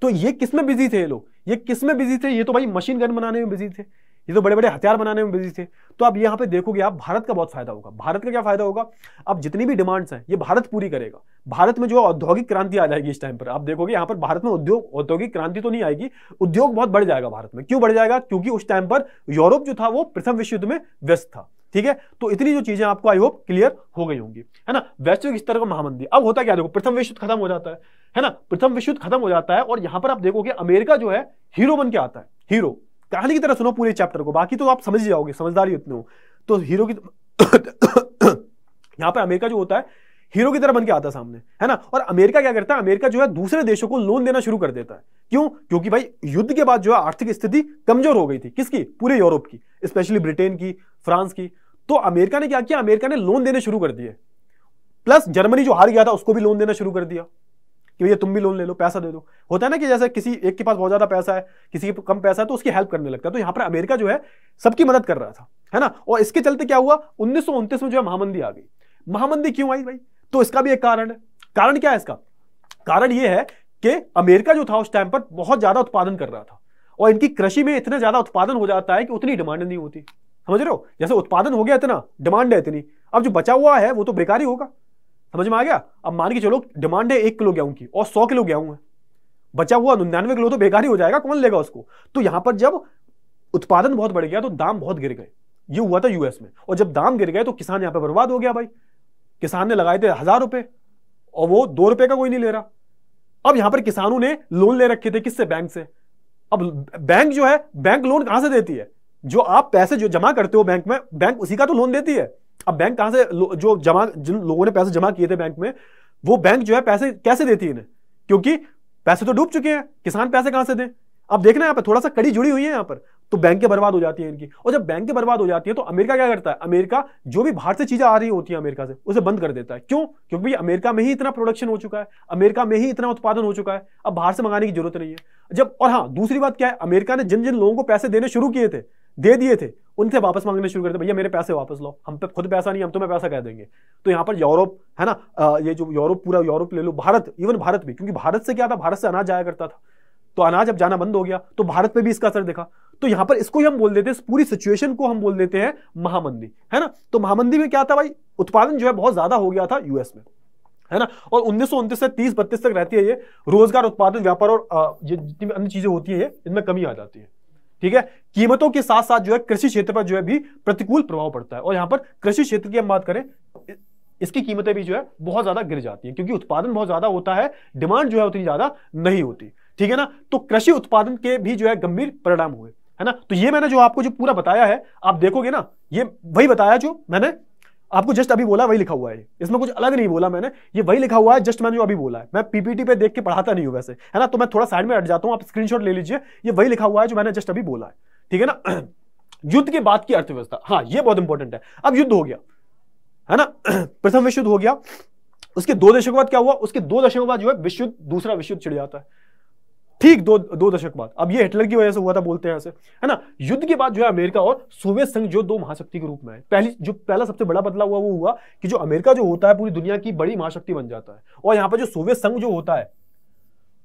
तो ये किसमें बिजी थे लोग, ये किसमें बिजी थे, ये तो भाई मशीन गन बनाने में बिजी थे, ये तो बड़े बड़े हथियार बनाने में बिजी थे। तो आप यहाँ पे देखोगे आप, भारत का बहुत फायदा होगा। भारत का क्या फायदा होगा, अब जितनी भी डिमांड्स हैं ये भारत पूरी करेगा। भारत में जो औद्योगिक क्रांति आ जाएगी इस टाइम पर, आप देखोगे यहाँ पर भारत में उद्योग औद्योगिक क्रांति तो नहीं आएगी, उद्योग बहुत बढ़ जाएगा भारत में। क्यों बढ़ जाएगा, क्योंकि उस टाइम पर यूरोप जो था वो प्रथम विश्व युद्ध में व्यस्त था, ठीक है। तो इतनी जो चीजें आपको आई होप क्लियर हो गई होंगी, है ना। वैश्विक स्तर का महामंदी, अब होता क्या देखो, प्रथम विश्व युद्ध खत्म हो जाता है, है ना, प्रथम विश्व युद्ध खत्म हो जाता है। और यहाँ पर आप देखोगे अमेरिका जो है हीरो बन के आता है, हीरो कहानी की तरह सुनो पूरे चैप्टर को, बाकी तो आप समझ जाओगे, समझदारी उतने हो तो हीरो की यहाँ पर अमेरिका जो होता है हीरो की तरह बन के आता है सामने, है ना। और अमेरिका क्या करता है, अमेरिका जो है दूसरे देशों को लोन देना शुरू कर देता है। क्यों, क्योंकि भाई युद्ध के बाद जो है आर्थिक स्थिति कमजोर हो गई थी, किसकी, पूरे यूरोप की, स्पेशली ब्रिटेन की, फ्रांस की। तो अमेरिका ने क्या किया, अमेरिका ने लोन देने शुरू कर दिए, प्लस जर्मनी जो हार गया था उसको भी लोन देना शुरू कर दिया कि भैया तुम भी लोन ले लो, पैसा दे दो। होता है ना कि जैसे किसी एक के पास बहुत ज्यादा पैसा है, किसी के कम पैसा है, तो उसकी हेल्प करने लगता है। तो यहाँ पर अमेरिका जो है सबकी मदद कर रहा था, है ना। और इसके चलते क्या हुआ, उन्नीस सौ उनतीस में जो है महामंदी आ गई। महामंदी क्यों आई भाई, तो इसका भी एक कारण है। कारण क्या है इसका, कारण यह है कि अमेरिका जो था उस टाइम पर बहुत ज्यादा उत्पादन कर रहा था और इनकी कृषि में इतना ज्यादा उत्पादन हो जाता है कि उतनी डिमांड नहीं होती, समझ रहे हो। जैसे उत्पादन हो गया इतना, डिमांड है इतनी, अब जो बचा हुआ है वो तो बेकार ही होगा, समझ में आ गया। अब मान के चलो डिमांड है एक किलो गेहूं की और सौ किलो गेहूं है, बचा हुआ निन्यानवे किलो तो बेकार ही हो जाएगा, कौन लेगा उसको। तो यहां पर जब उत्पादन बहुत बढ़ गया तो दाम बहुत गिर गए, ये हुआ था यूएस में। और जब दाम गिर गए तो किसान यहां पे बर्बाद हो गया भाई। किसान ने लगाए थे हजार रुपए और वो दो रुपए का कोई नहीं ले रहा। अब यहां पर किसानों ने लोन ले रखे थे, किससे, बैंक से। अब बैंक जो है, बैंक लोन कहां से देती है, जो आप पैसे जो जमा करते हो बैंक में, बैंक उसी का तो लोन देती है। अब बैंक कहां से, जो जमा जिन लोगों ने पैसे जमा किए थे बैंक में, वो बैंक जो है पैसे कैसे देती है इन्हें, क्योंकि पैसे तो डूब चुके हैं, किसान पैसे कहां से दें। अब देखना यहाँ पर थोड़ा सा कड़ी जुड़ी हुई है यहाँ पर, तो बैंक के बर्बाद हो जाती है इनकी। और जब बैंक के बर्बाद हो जाती है तो अमेरिका क्या करता है, अमेरिका जो भी बाहर से चीजें आ रही होती है अमेरिका से उसे बंद कर देता है। क्यों, क्योंकि अमेरिका में ही इतना प्रोडक्शन हो चुका है, अमेरिका में ही इतना उत्पादन हो चुका है, अब बाहर से मंगाने की जरूरत नहीं है। जब, और हाँ दूसरी बात क्या है, अमेरिका ने जिन जिन लोगों को पैसे देने शुरू किए थे, दे दिए थे, उनसे वापस मांगने शुरू करते, भैया मेरे पैसे वापस लो, हम पे खुद पैसा नहीं, हम तुम्हें पैसा कह देंगे। तो यहाँ पर यूरोप है ना, ये जो यूरोप पूरा यूरोप ले लो, भारत, इवन भारत भी, क्योंकि भारत से क्या था, भारत से अनाज जाया करता था, तो अनाज अब जाना बंद हो गया, तो भारत पे भी इसका असर देखा। तो यहाँ पर इसको ही हम बोल देते हैं, इस पूरी सिचुएशन को हम बोल देते हैं महामंदी, है ना। तो महामंदी में क्या था भाई, उत्पादन जो है बहुत ज्यादा हो गया था यूएस में, है ना। और उन्नीस सौ उनतीस से तीस बत्तीस तक रहती है ये, रोजगार, उत्पादन, व्यापार और जितनी अन्य चीजें होती है इनमें कमी आ जाती है, ठीक है। कीमतों के साथ साथ जो है कृषि क्षेत्र पर जो है भी प्रतिकूल प्रभाव पड़ता है। और यहां पर कृषि क्षेत्र की हम बात करें, इसकी कीमतें भी जो है बहुत ज्यादा गिर जाती है, क्योंकि उत्पादन बहुत ज्यादा होता है, डिमांड जो है उतनी ज्यादा नहीं होती, ठीक है ना। तो कृषि उत्पादन के भी जो है गंभीर परिणाम हुए, है ना। तो ये मैंने जो आपको जो पूरा बताया है, आप देखोगे ना ये वही बताया जो मैंने आपको जस्ट अभी बोला, वही लिखा हुआ है, इसमें कुछ अलग नहीं बोला मैंने, ये वही लिखा हुआ है जस्ट मैंने जो अभी बोला है। मैं पीपीटी पे देख के पढ़ाता नहीं हूं वैसे, है ना, तो मैं थोड़ा साइड में हट जाता हूं, आप स्क्रीनशॉट ले लीजिए, ये वही लिखा हुआ है जो मैंने जस्ट अभी बोला है, ठीक है ना। युद्ध के बाद की अर्थव्यवस्था, हाँ ये बहुत इंपॉर्टेंट है। अब युद्ध हो गया, है ना, प्रथम विश्व युद्ध हो गया, उसके दो दशक बाद क्या हुआ, उसके दो दशक बाद जो है विश्व युद्ध, दूसरा विश्व युद्ध छिड़ जाता है, ठीक दो दो दशक बाद। अब ये हिटलर की वजह से हुआ था बोलते हैं ऐसे, है ना। युद्ध के बाद जो है अमेरिका और सोवियत संघ जो दो महाशक्ति के रूप में है, पहली जो पहला सबसे बड़ा बदलाव हुआ वो हुआ कि जो अमेरिका जो होता है पूरी दुनिया की बड़ी महाशक्ति बन जाता है, और यहाँ पर जो सोवियत संघ जो होता है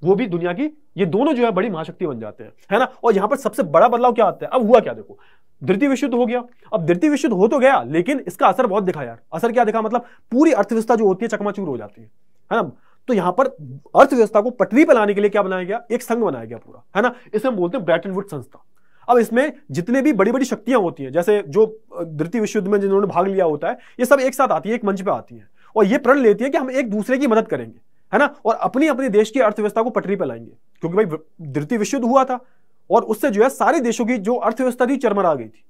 वो भी दुनिया की, ये दोनों जो है बड़ी महाशक्ति बन जाते हैं, है ना। और यहाँ पर सबसे बड़ा बदलाव क्या आता है, अब हुआ क्या देखो, द्वितीय विश्व युद्ध हो गया। अब द्वितीय विश्व युद्ध हो तो गया, लेकिन इसका असर बहुत दिखा यार। असर क्या दिखा, मतलब पूरी अर्थव्यवस्था जो होती है चकमाचूर हो जाती है, है ना। तो यहां पर अर्थव्यवस्था को पटरी पर लाने के लिए क्या बनाया गया, एक संघ बनाया गया पूरा, है ना। इसे हम बोलते हैं ब्रेटन वुड संस्था। अब इसमें जितने भी बड़ी बड़ी शक्तियां होती हैं, जैसे जो द्वितीय विश्व युद्ध में जिन्होंने भाग लिया होता है, ये सब एक साथ आती है, एक मंच पर आती है और ये प्रण लेती है कि हम एक दूसरे की मदद करेंगे, है ना, और अपनी अपने देश की अर्थव्यवस्था को पटरी पर लाएंगे। क्योंकि भाई द्वितीय विश्व युद्ध हुआ था और उससे जो है सारे देशों की जो अर्थव्यवस्था थी चरमरा गई थी।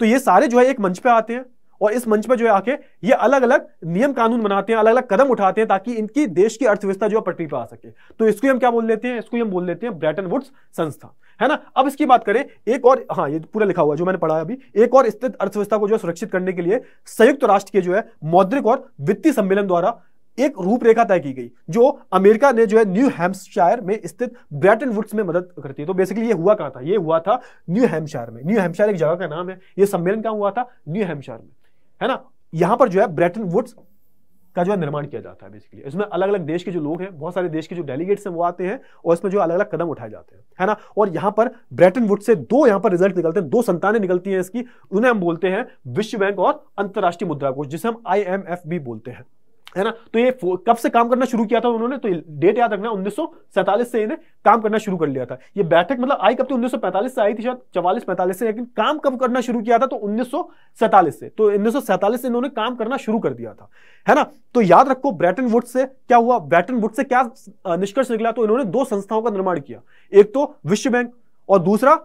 तो ये सारे जो है एक मंच पे आते हैं और इस मंच पे जो है आके ये अलग अलग नियम कानून बनाते हैं, अलग अलग कदम उठाते हैं ताकि इनकी देश की अर्थव्यवस्था जो है पटरी पर आ सके। तो इसको हम क्या बोल लेते हैं, इसको हम बोल लेते हैं ब्रेटन वुड्स संस्था, है ना। अब इसकी बात करें एक और, हाँ ये पूरा लिखा हुआ जो मैंने पढ़ा है अभी, एक और स्थित अर्थव्यवस्था को जो है सुरक्षित करने के लिए संयुक्त राष्ट्र के जो है मौद्रिक और वित्तीय सम्मेलन द्वारा एक रूपरेखा तय की गई जो अमेरिका ने जो है न्यू हैम्पशायर में स्थित ब्रेटन वुड्स में मदद करती है। तो बेसिकली ये हुआ कहाँ था, ये हुआ था न्यू हैम्पशायर में। न्यू हैम्पशायर एक जगह का नाम है। ये सम्मेलन कहाँ हुआ था, न्यू हैम्पशायर में, है ना। यहां पर जो है ब्रेटन वुड्स का जो है निर्माण किया जाता है बेसिकली। इसमें अलग अलग देश के जो लोग हैं, बहुत सारे देश के जो डेलीगेट्स हैं वो आते हैं और इसमें जो अलग अलग कदम उठाए जाते हैं, है ना। और यहाँ पर ब्रेटन वुड्स से दो यहाँ पर रिजल्ट निकलते हैं, दो संतानें निकलती हैं इसकी, उन्हें हम बोलते हैं विश्व बैंक और अंतर्राष्ट्रीय मुद्रा कोष, जिसे हम आई एम एफ भी बोलते हैं, है ना। तो ये कब से काम करना शुरू किया था उन्होंने, तो डेट याद रखना उन्नीस सौ सैंतालीस से इन्हें काम करना शुरू कर लिया था। ये बैठक मतलब आई कब थी, उन्नीस सौ पैंतालीस से आई थी, शायद चवालीस पैंतालीस से, लेकिन काम कब करना शुरू किया था तो उन्नीस सौ सैंतालीस से। तो उन्नीस सौ सैंतालीस से इन्होंने काम करना शुरू कर दिया था, है ना। तो याद रखो ब्रेटन वुड्स से क्या हुआ, ब्रेटन वुड्स से क्या निष्कर्ष निकला, तो इन्होंने दो संस्थाओं का निर्माण किया, एक तो विश्व बैंक और दूसरा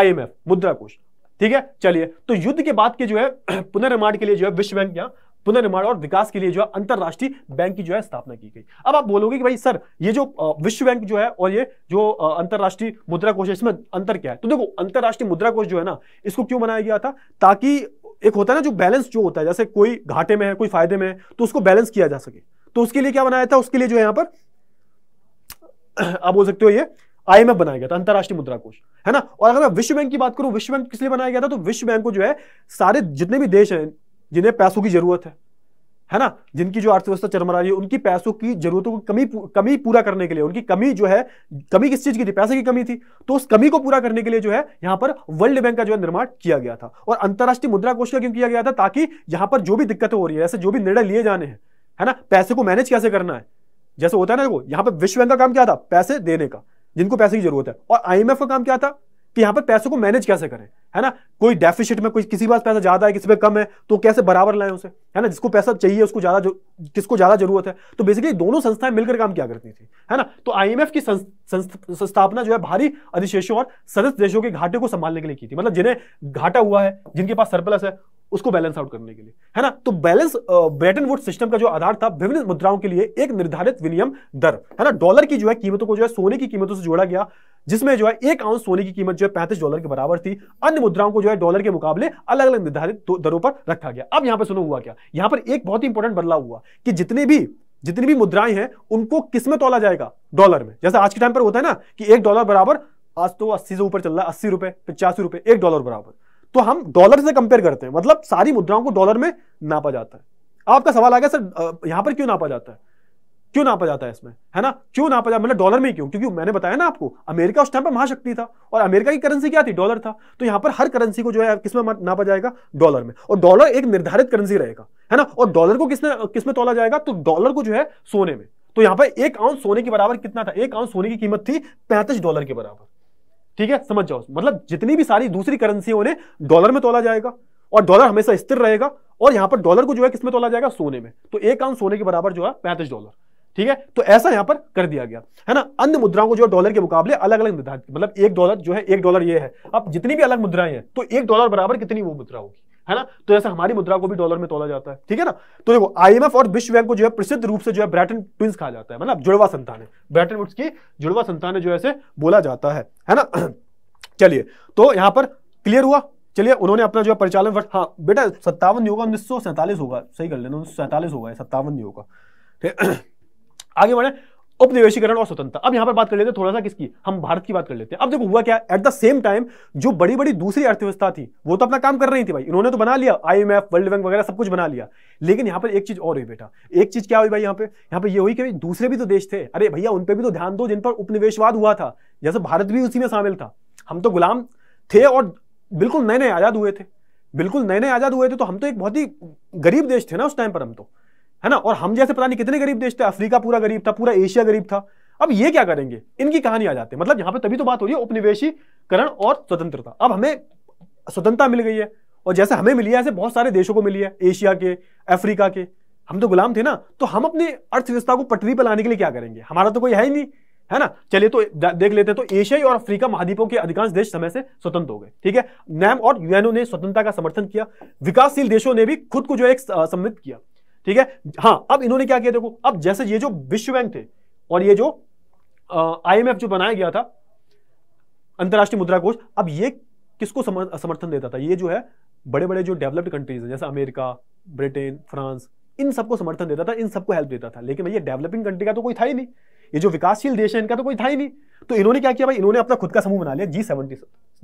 आई एम एफ मुद्रा कोष, ठीक है। चलिए, तो युद्ध के बाद के जो है पुनर्निर्माण के लिए जो है विश्व बैंक या पुनर्निर्माण और विकास के लिए जो है अंतरराष्ट्रीय बैंक की जो है स्थापना की गई। अब आप बोलोगे कि भाई सर ये जो विश्व बैंक जो है और ये जो अंतरराष्ट्रीय मुद्रा कोष है, इसमें अंतर क्या है। तो देखो अंतरराष्ट्रीय मुद्रा कोष जो है ना, इसको क्यों बनाया गया था, ताकि एक होता है ना जो बैलेंस जो होता है, जैसे कोई घाटे में है कोई फायदे में है तो उसको बैलेंस किया जा सके। तो उसके लिए क्या बनाया था, उसके लिए जो है यहां पर आप बोल सकते हो ये आईएमएफ बनाया गया था, अंतरराष्ट्रीय मुद्रा कोष, है ना। और अगर मैं विश्व बैंक की बात करूं, विश्व बैंक किस लिए बनाया गया था, तो विश्व बैंक को जो है सारे जितने भी देश हैं जिन्हें पैसों की जरूरत है, है ना, जिनकी जो अर्थव्यवस्था चरमरा रही है, उनकी पैसों की जरूरतों को कमी कमी पूरा करने के लिए, उनकी कमी जो है, कमी किस चीज की थी, पैसे की कमी थी, तो उस कमी को पूरा करने के लिए जो है यहां पर वर्ल्ड बैंक का जो है निर्माण किया गया था। और अंतरराष्ट्रीय मुद्रा कोष का क्यों किया गया था, ताकि यहां पर जो भी दिक्कतें हो रही है, ऐसे जो भी निर्णय लिए जाने हैं, है ना, पैसे को मैनेज कैसे करना है, जैसे होता है ना, देखो यहां पर विश्व बैंक का काम क्या था, पैसे देने का जिनको पैसे की जरूरत है, और आईएमएफ का काम क्या था कि यहां पर पैसों को मैनेज कैसे करें, है ना। कोई डेफिसिट में कोई किसी के पास पैसा ज्यादा है किसी पे कम है तो कैसे बराबर लाएं उसे, है ना। जिसको पैसा चाहिए उसको ज्यादा, किसको ज्यादा जरूरत है, तो बेसिकली दोनों संस्थाएं मिलकर काम किया करती थी, है ना। तो आईएमएफ की स्थापना जो है भारी अधिशेषों और सदस्य देशों के घाटे को संभालने के लिए की थी, मतलब जिन्हें घाटा हुआ है, जिनके पास सरप्लस है, उसको बैलेंस आउट करने के लिए, है ना। तो बैलेंस ब्रेटन वुड्स सिस्टम का जो आधार था विभिन्न मुद्राओं के लिए एक निर्धारित विनिमय दर, है ना। डॉलर की जो है कीमतों को जो है सोने की कीमतों से जोड़ा गया, जिसमें जो है एक आउंस सोने की कीमत जो है पैंतीस डॉलर के बराबर थी। अन्य मुद्राओं को जो है डॉलर के मुकाबले अलग अलग निर्धारित दरों पर रखा गया। अब यहां पर सुनो हुआ क्या, यहां पर एक बहुत ही इंपॉर्टेंट बदलाव हुआ कि जितने भी जितनी भी मुद्राएं हैं उनको किस में तोला जाएगा, डॉलर में। जैसे आज के टाइम पर होता है ना कि एक डॉलर बराबर, आज तो अस्सी से ऊपर चल रहा है, अस्सी रुपए पचासी रुपए एक डॉलर बराबर, तो हम डॉलर से कंपेयर करते हैं, मतलब सारी मुद्राओं को डॉलर में नापा जाता है। आपका सवाल आ गया सर यहां पर क्यों नापा जाता है, क्यों नापा जाता है इसमें, है ना, क्यों नापा जाता है, मतलब डॉलर में क्यों, क्योंकि मैंने बताया ना आपको अमेरिका उस टाइम पर महाशक्ति था और अमेरिका की करेंसी क्या थी, डॉलर था। तो यहां पर हर करेंसी को जो है किसमें नापा जाएगा, डॉलर में, और डॉलर एक निर्धारित करेंसी रहेगा, है ना। और डॉलर को किसने किसमें तोला जाएगा, तो डॉलर को जो है सोने में। तो यहां पर एक आउंस सोने के बराबर कितना था, एक आउंस सोने की कीमत थी पैंतीस डॉलर के बराबर, ठीक है, समझ जाओ। मतलब जितनी भी सारी दूसरी करेंसी है उन्हें डॉलर में तोला जाएगा और डॉलर हमेशा स्थिर रहेगा, और यहां पर डॉलर को जो है किसमें तोला जाएगा, सोने में। तो एक आउंस सोने के बराबर जो है पैंतीस डॉलर, ठीक है। तो ऐसा यहां पर कर दिया गया, है ना। अन्य मुद्राओं को जो डॉलर के मुकाबले अलग अलग निर्धारित, मतलब एक डॉलर जो है, एक डॉलर ये है, अब जितनी भी अलग मुद्राएं हैं तो एक डॉलर बराबर कितनी वो मुद्रा होगी, है ना। तो जैसे हमारी मुद्रा को भी डॉलर में तोला जाता है, ठीक है ना। तो देखो आईएमएफ और विश्व बैंक को जो है प्रसिद्ध रूप से जो है ब्रेटन ट्विंस कहा जाता है, मतलब जुड़वा संतान है, ब्रेटन वुड्स की जुड़वा संतान जो है बोला जाता है, है ना। चलिए, तो यहां पर क्लियर हुआ। चलिए, उन्होंने अपना जो है परिचालन वर्ष, हाँ बेटा सत्तावन नहीं होगा, उन्नीस सौ सैंतालीस होगा, सही कर लेना, उन्नीस सौ सैंतालीस होगा, सत्तावन नहीं होगा। आगे बढ़े, उपनिवेशीकरण और स्वतंत्रता। अब यहां पर बात कर लेते हैं थोड़ा सा किसकी, हम भारत की बात कर लेते हैं। अब देखो हुआ क्या, एट द सेम टाइम जो बड़ी बड़ी दूसरी अर्थव्यवस्था थी वो तो अपना काम कर रही थी भाई, इन्होंने तो बना लिया आईएमएफ वर्ल्ड बैंक वगैरह सब कुछ बना लिया, लेकिन यहाँ पर एक चीज और हुई बेटा, एक चीज क्या हुई भाई यहाँ पे, यहाँ पे ये हुई कि दूसरे भी तो देश थे, अरे भैया उन पर भी तो ध्यान दो जिन पर उपनिवेशवाद हुआ था, जैसे भारत भी उसी में शामिल था। हम तो गुलाम थे और बिल्कुल नए नए आजाद हुए थे, बिल्कुल नए नए आजाद हुए थे, तो हम तो एक बहुत ही गरीब देश थे ना उस टाइम पर, हम तो, है ना। और हम जैसे पता नहीं कितने गरीब देश थे, अफ्रीका पूरा गरीब था, पूरा एशिया गरीब था। अब ये क्या करेंगे, इनकी कहानी आ जाती है, मतलब यहां पे तभी तो बात हो रही है उपनिवेशीकरण और स्वतंत्रता। अब हमें स्वतंत्रता मिल गई है और जैसे हमें मिली है ऐसे बहुत सारे देशों को मिली है, एशिया के, अफ्रीका के, हम तो गुलाम थे ना, तो हम अपने अर्थव्यवस्था को पटरी पर लाने के लिए क्या करेंगे, हमारा तो कोई है ही नहीं, है ना। चलिए तो देख लेते हैं। तो एशिया और अफ्रीका महाद्वीपों के अधिकांश देश समय से स्वतंत्र हो गए, ठीक है। नैम और यूएनओ ने स्वतंत्रता का समर्थन किया, विकासशील देशों ने भी खुद को जो है सम्मिलित किया, ठीक है। हाँ, अब इन्होंने क्या किया देखो, अब जैसे ये जो विश्व बैंक थे और ये जो आईएमएफ जो बनाया गया था अंतरराष्ट्रीय मुद्रा कोष, अब ये किसको समर्थन देता था? ये जो है बड़े बड़े जो डेवलप्ड कंट्रीज हैं जैसे अमेरिका, ब्रिटेन, फ्रांस, इन सबको समर्थन देता था, इन सबको हेल्प देता था। लेकिन भाई ये डेवलपिंग कंट्री का तो कोई था ही नहीं, ये जो विकासशील देश है इनका तो कोई था ही नहीं। तो इन्होंने क्या किया भाई, इन्होंने अपना खुद का समूह बना लिया जी सत्तर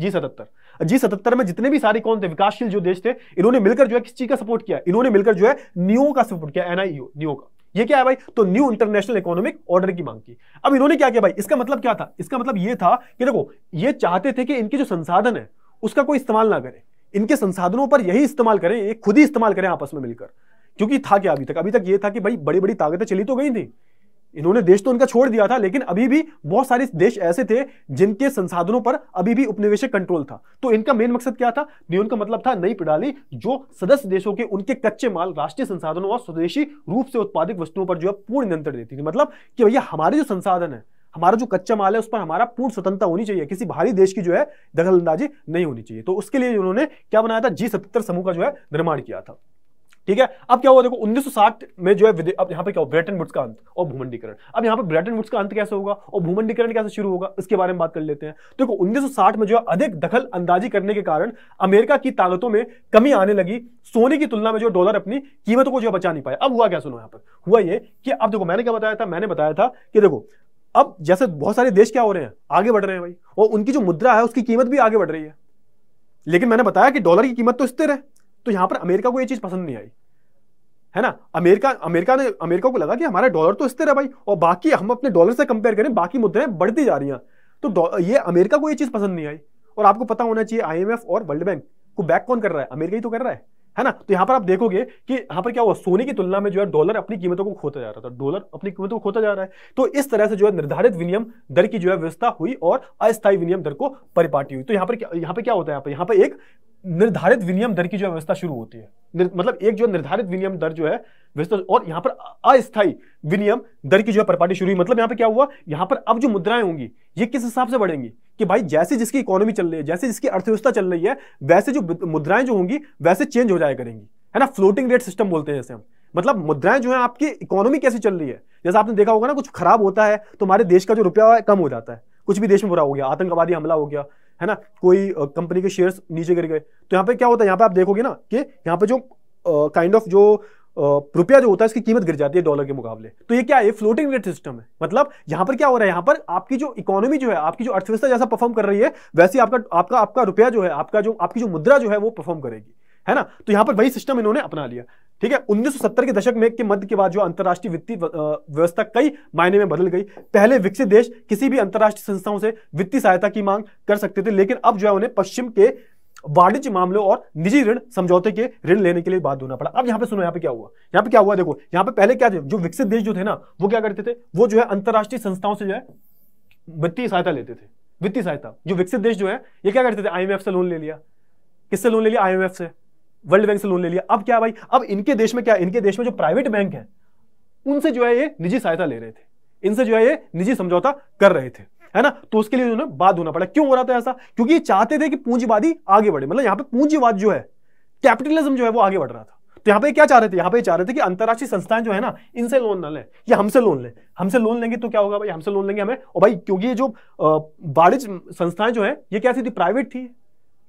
जी सत्तर। जी सतहत्तर में जितने भी सारे कौन थे विकासशील जो देश थे, इन्होंने मिलकर जो है किस चीज का सपोर्ट किया, इन्होंने मिलकर जो है नियो का सपोर्ट किया, एनआईओ नियो का। ये क्या है भाई, तो न्यू इंटरनेशनल इकोनॉमिक ऑर्डर की मांग की। अब इन्होंने क्या किया भाई, इसका मतलब क्या था? इसका मतलब ये था कि देखो ये चाहते थे कि इनके जो संसाधन है उसका कोई इस्तेमाल ना करें, इनके संसाधनों पर यही इस्तेमाल करें, ये खुद ही इस्तेमाल करें आपस में मिलकर। क्योंकि था क्या अभी तक, अभी तक ये था कि भाई बड़ी बड़ी ताकतें चली तो गई थी, इन्होंने देश तो उनका छोड़ दिया था, लेकिन अभी भी बहुत सारे देश ऐसे थे जिनके संसाधनों पर अभी भी उपनिवेशिक कंट्रोल था। तो इनका मेन मकसद क्या था? नियोन का मतलब था नई प्रणाली जो सदस्य देशों के उनके कच्चे माल, राष्ट्रीय संसाधनों और स्वदेशी रूप से उत्पादित वस्तुओं पर जो है पूर्ण नियंत्रण देती थी। मतलब कि भैया हमारे जो संसाधन है, हमारा जो कच्चा माल है, उस पर हमारा पूर्ण स्वतंत्रता होनी चाहिए, किसी बाहरी देश की जो है दखलअंदाजी नहीं होनी चाहिए। तो उसके लिए उन्होंने क्या बनाया था, जी सतहत्तर समूह का जो है निर्माण किया था, ठीक है। अब क्या हुआ देखो, उन्नीस सौ साठ में जो है, अब यहाँ पे क्या हो, ब्रेटन वुड्स का अंत और भूमंडीकरण। अब यहाँ पे ब्रेटन वुड्स का अंत कैसे होगा और भूमंडीकरण कैसे शुरू होगा, इसके बारे में बात कर लेते हैं। देखो उन्नीस सौ साठ में जो है अधिक दखल अंदाजी करने के कारण अमेरिका की ताकतों में कमी आने लगी, सोने की तुलना में जो डॉलर अपनी कीमतों को जो बचा नहीं पाया। अब हुआ क्या सुनो, यहाँ पर हुआ ये कि अब देखो मैंने क्या बताया था, मैंने बताया था कि देखो अब जैसे बहुत सारे देश क्या हो रहे हैं, आगे बढ़ रहे हैं भाई, और उनकी जो मुद्रा है उसकी कीमत भी आगे बढ़ रही है, लेकिन मैंने बताया कि डॉलर की कीमत तो स्थिर है। तो यहां पर अमेरिका को यह चीज पसंद नहीं आई, है ना। अमेरिका अमेरिका ने अमेरिका को लगा कि हमारा डॉलर तो स्थिर है भाई, और बाकी हम अपने डॉलर से कंपेयर करें बाकी मुद्राएं बढ़ती जा रही हैं, तो ये अमेरिका को ये चीज पसंद नहीं आई। और आपको पता होना चाहिए आईएमएफ और वर्ल्ड बैंक को बैक कौन कर रहा है, अमेरिका ही तो कर रहा है, है ना। तो यहाँ पर आप देखोगे कि यहाँ पर क्या हुआ, सोने की तुलना में जो है डॉलर अपनी कीमतों को खोता जा रहा था, डॉलर अपनी कीमतों को खोता जा रहा है। तो इस तरह से जो है निर्धारित विनियम दर की जो है व्यवस्था हुई और अस्थायी विनियम दर को परिपाटी हुई। तो यहाँ पर क्या यहाँ पे क्या होता है, यहाँ पर यहाँ पर एक निर्धारित विनियम दर की जो व्यवस्था शुरू होती है, मतलब एक जो निर्धारित विनियम दर जो है व्यवस्था, और यहाँ पर अस्थायी विनियम दर की जो है परिपाटी शुरू हुई। मतलब यहाँ पे क्या हुआ, यहाँ पर अब जो मुद्राएं होंगी ये किस हिसाब से बढ़ेंगी कि भाई जैसे जिसकी इकोनॉमी चल रही है, जैसे जिसकी अर्थव्यवस्था चल रही है, वैसे जो मुद्राएं जो होंगी वैसे चेंज हो जाया करेंगी, है ना। फ्लोटिंग रेट सिस्टम बोलते हैं इसे हम। मतलब मुद्राएं जो है आपकी इकोनॉमी कैसी चल रही है, जैसे आपने देखा होगा ना, कुछ खराब होता है तो हमारे देश का जो रुपया कम हो जाता है, कुछ भी देश में बुरा हो गया, आतंकवादी हमला हो गया, है ना, कोई कंपनी के शेयर्स नीचे गिर गए, तो यहाँ पे क्या होता है, यहाँ पे आप देखोगे ना कि यहाँ पे जो काइंड ऑफ जो रुपया जो होता है इसकी कीमत गिर जाती है डॉलर के मुकाबले। तो ये क्या है, फ्लोटिंग रेट सिस्टम है। मतलब यहाँ पर क्या हो रहा है, यहाँ पर आपकी जो इकोनॉमी जो है, आपकी जो अर्थव्यवस्था जैसा परफॉर्म कर रही है वैसे आपका आपका आपका रुपया जो है, आपका जो आपकी जो मुद्रा जो है वो परफॉर्म करेगी, है ना। तो यहाँ पर वही सिस्टम इन्होंने अपना लिया, ठीक है। उन्नीस सौ सत्तर के दशक में के मध्य के बाद जो अंतर्राष्ट्रीय वित्तीय व्यवस्था कई मायने में बदल गई। पहले विकसित देश किसी भी अंतर्राष्ट्रीय संस्थाओं से वित्तीय सहायता की मांग कर सकते थे, लेकिन अब जो है उन्हें पश्चिम के वाणिज्य मामलों और निजी ऋण समझौते के ऋण लेने के लिए बाध्य होना पड़ा। अब यहाँ पे सुनो, यहाँ पे क्या हुआ, यहाँ पे क्या हुआ देखो, यहाँ पे पहले क्या थे, जो विकसित देश जो थे ना वो क्या करते थे, वो जो है अंतर्राष्ट्रीय संस्थाओं से जो है वित्तीय सहायता लेते थे। वित्तीय सहायता जो विकसित देश जो है ये क्या करते थे, आईएमएफ से लोन ले लिया। किससे लोन ले लिया, आईएमएफ से, वर्ल्ड बैंक से लोन ले लिया। अब क्या भाई, अब इनके देश में क्या, इनके देश में जो प्राइवेट बैंक हैं उनसे जो है ये निजी सहायता ले रहे थे, इनसे जो है ये निजी समझौता कर रहे थे, है ना। तो उसके लिए उन्होंने बाध्य होना पड़ा। क्यों हो रहा था ऐसा, क्योंकि ये चाहते थे कि पूंजीवादी आगे बढ़े। मतलब यहाँ पे पूंजीवाद जो है, कैपिटलिज्म जो है वो आगे बढ़ रहा था। तो यहाँ पे क्या चाह रहे थे, यहाँ पे चाह रहे थे कि अंतर्राष्ट्रीय संस्थाएं जो है ना इनसे लोन ना लें, या हमसे लोन लें। हमसे लोन लेंगे तो क्या होगा भाई, हमसे लोन लेंगे हमें, और भाई क्योंकि ये जो वाणिज्य संस्थाएं जो है ये कैसी थी, प्राइवेट थी,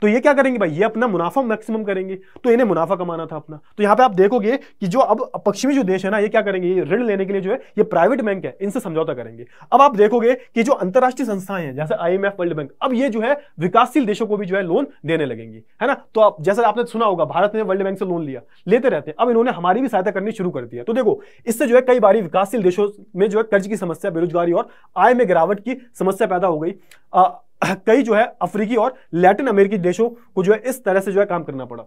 तो ये क्या करेंगे भाई, ये अपना मुनाफा मैक्सिमम करेंगे। तो इन्हें मुनाफा कमाना था अपना। तो यहाँ पे आप देखोगे कि जो अब पश्चिमी जो देश है ना ये क्या करेंगे, ये ऋण लेने के लिए जो है ये प्राइवेट बैंक है इनसे समझौता करेंगे। अब आप देखोगे कि जो अंतर्राष्ट्रीय संस्थाएं हैं जैसे आईएमएफ, वर्ल्ड बैंक, अब ये जो है विकासशील देशों को भी जो है लोन देने लगेंगी, है ना। तो आप जैसे आपने सुना होगा, भारत ने वर्ल्ड बैंक से लोन लिया, लेते रहते हैं, अब इन्होंने हमारी भी सहायता करनी शुरू कर दिया। तो देखो इससे जो है कई बार विकासशील देशों में जो है कर्ज की समस्या, बेरोजगारी और आय में गिरावट की समस्या पैदा हो गई। कई जो है अफ्रीकी और लैटिन अमेरिकी देशों को जो है इस तरह से जो है काम करना पड़ा।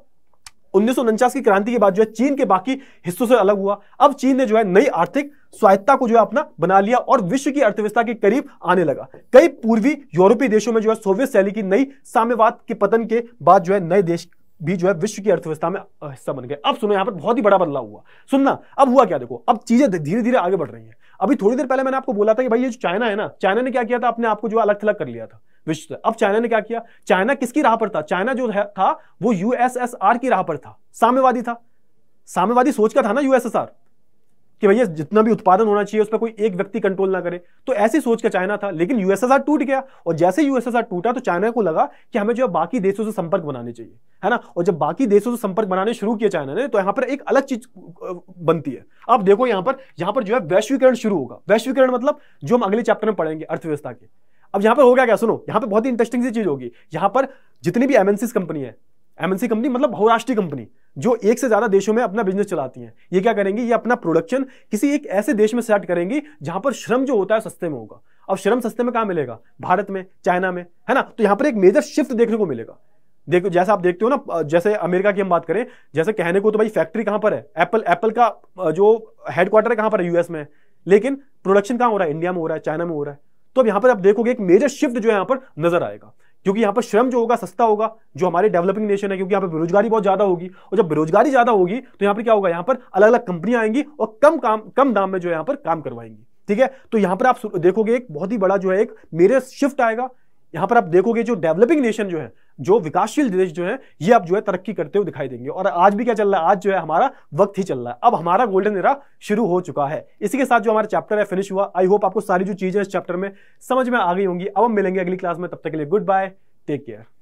उन्नीस सौ उनचास की क्रांति के बाद जो है चीन के बाकी हिस्सों से अलग हुआ। अब चीन ने जो है नई आर्थिक स्वायत्तता को जो है अपना बना लिया और विश्व की अर्थव्यवस्था के करीब आने लगा। कई पूर्वी यूरोपीय देशों में जो है सोवियत शैली की नई साम्यवाद के पतन के बाद जो है नए देश भी जो है विश्व की अर्थव्यवस्था में हिस्सा बन गए। अब सुनो, यहाँ पर बहुत ही बड़ा बदलाव हुआ। सुनना अब हुआ क्या देखो, अब चीजें धीरे धीरे आगे बढ़ रही है। अभी थोड़ी देर पहले मैंने आपको बोला था कि भाई ये जो चाइना है ना, चाइना ने क्या किया था, अपने आप को जो अलग थलग कर लिया था विश्व से। अब चाइना ने क्या किया, चाइना किसकी राह पर था, चाइना जो था वो यूएसएसआर की राह पर था, साम्यवादी था, साम्यवादी सोच का था ना यूएसएसआर कि भैया जितना भी उत्पादन होना चाहिए उस पर कोई एक व्यक्ति कंट्रोल ना करे, तो ऐसी सोच का चाइना था। लेकिन यूएसएसआर टूट गया और जैसे यूएसएसआर टूटा तो चाइना को लगा कि हमें जो है बाकी देशों से संपर्क बनाने चाहिए, है ना। और जब बाकी देशों से संपर्क बनाने शुरू किया चाइना ने तो यहां पर एक अलग चीज बनती है। अब देखो यहां पर यहां पर जो है वैश्वीकरण शुरू होगा। वैश्वीकरण मतलब जो हम अगले चैप्टर में पढ़ेंगे अर्थव्यवस्था के। अब यहां पर हो गया क्या, सुनो, यहां पर बहुत ही इंटरेस्टिंग सी चीज होगी। यहां पर जितनी भी एमएनसी कंपनी है, एमएनसी कंपनी मतलब बहुराष्ट्रीय कंपनी जो एक से ज्यादा देशों में अपना बिजनेस चलाती हैं, ये क्या करेंगे, ये अपना प्रोडक्शन किसी एक ऐसे देश में सेट करेंगी जहां पर श्रम जो होता है सस्ते में होगा। अब श्रम सस्ते में कहां मिलेगा, भारत में, चाइना में, है ना। तो यहां पर एक मेजर शिफ्ट देखने को मिलेगा। देखो जैसा आप देखते हो ना, जैसे अमेरिका की हम बात करें, जैसे कहने को तो भाई फैक्ट्री कहां पर है, एप्पल एप्पल का जो हेडक्वार्टर कहां पर है, यूएस में, लेकिन प्रोडक्शन कहां हो रहा है, इंडिया में हो रहा है, चाइना में हो रहा है। तो अब यहां पर आप देखोगे एक मेजर शिफ्ट जो है यहां पर नजर आएगा, क्योंकि यहाँ पर श्रम जो होगा सस्ता होगा, जो हमारे डेवलपिंग नेशन है, क्योंकि यहाँ पर बेरोजगारी बहुत ज्यादा होगी। और जब बेरोजगारी ज्यादा होगी तो यहाँ पर क्या होगा, यहाँ पर अलग अलग कंपनियां आएंगी और कम काम कम दाम में जो यहाँ पर काम करवाएंगी, ठीक है। तो यहाँ पर आप देखोगे एक बहुत ही बड़ा जो है एक मेजर शिफ्ट आएगा। यहाँ पर आप देखोगे जो डेवलपिंग नेशन जो है, जो विकासशील देश जो है, ये आप जो है तरक्की करते हुए दिखाई देंगे। और आज भी क्या चल रहा है, आज जो है हमारा वक्त ही चल रहा है। अब हमारा गोल्डन एरा शुरू हो चुका है। इसी के साथ जो हमारा चैप्टर है फिनिश हुआ। आई होप आपको सारी जो चीजें इस चैप्टर में समझ में आ गई होंगी। अब हम मिलेंगे अगली क्लास में, तब तक के लिए गुड बाय, टेक केयर।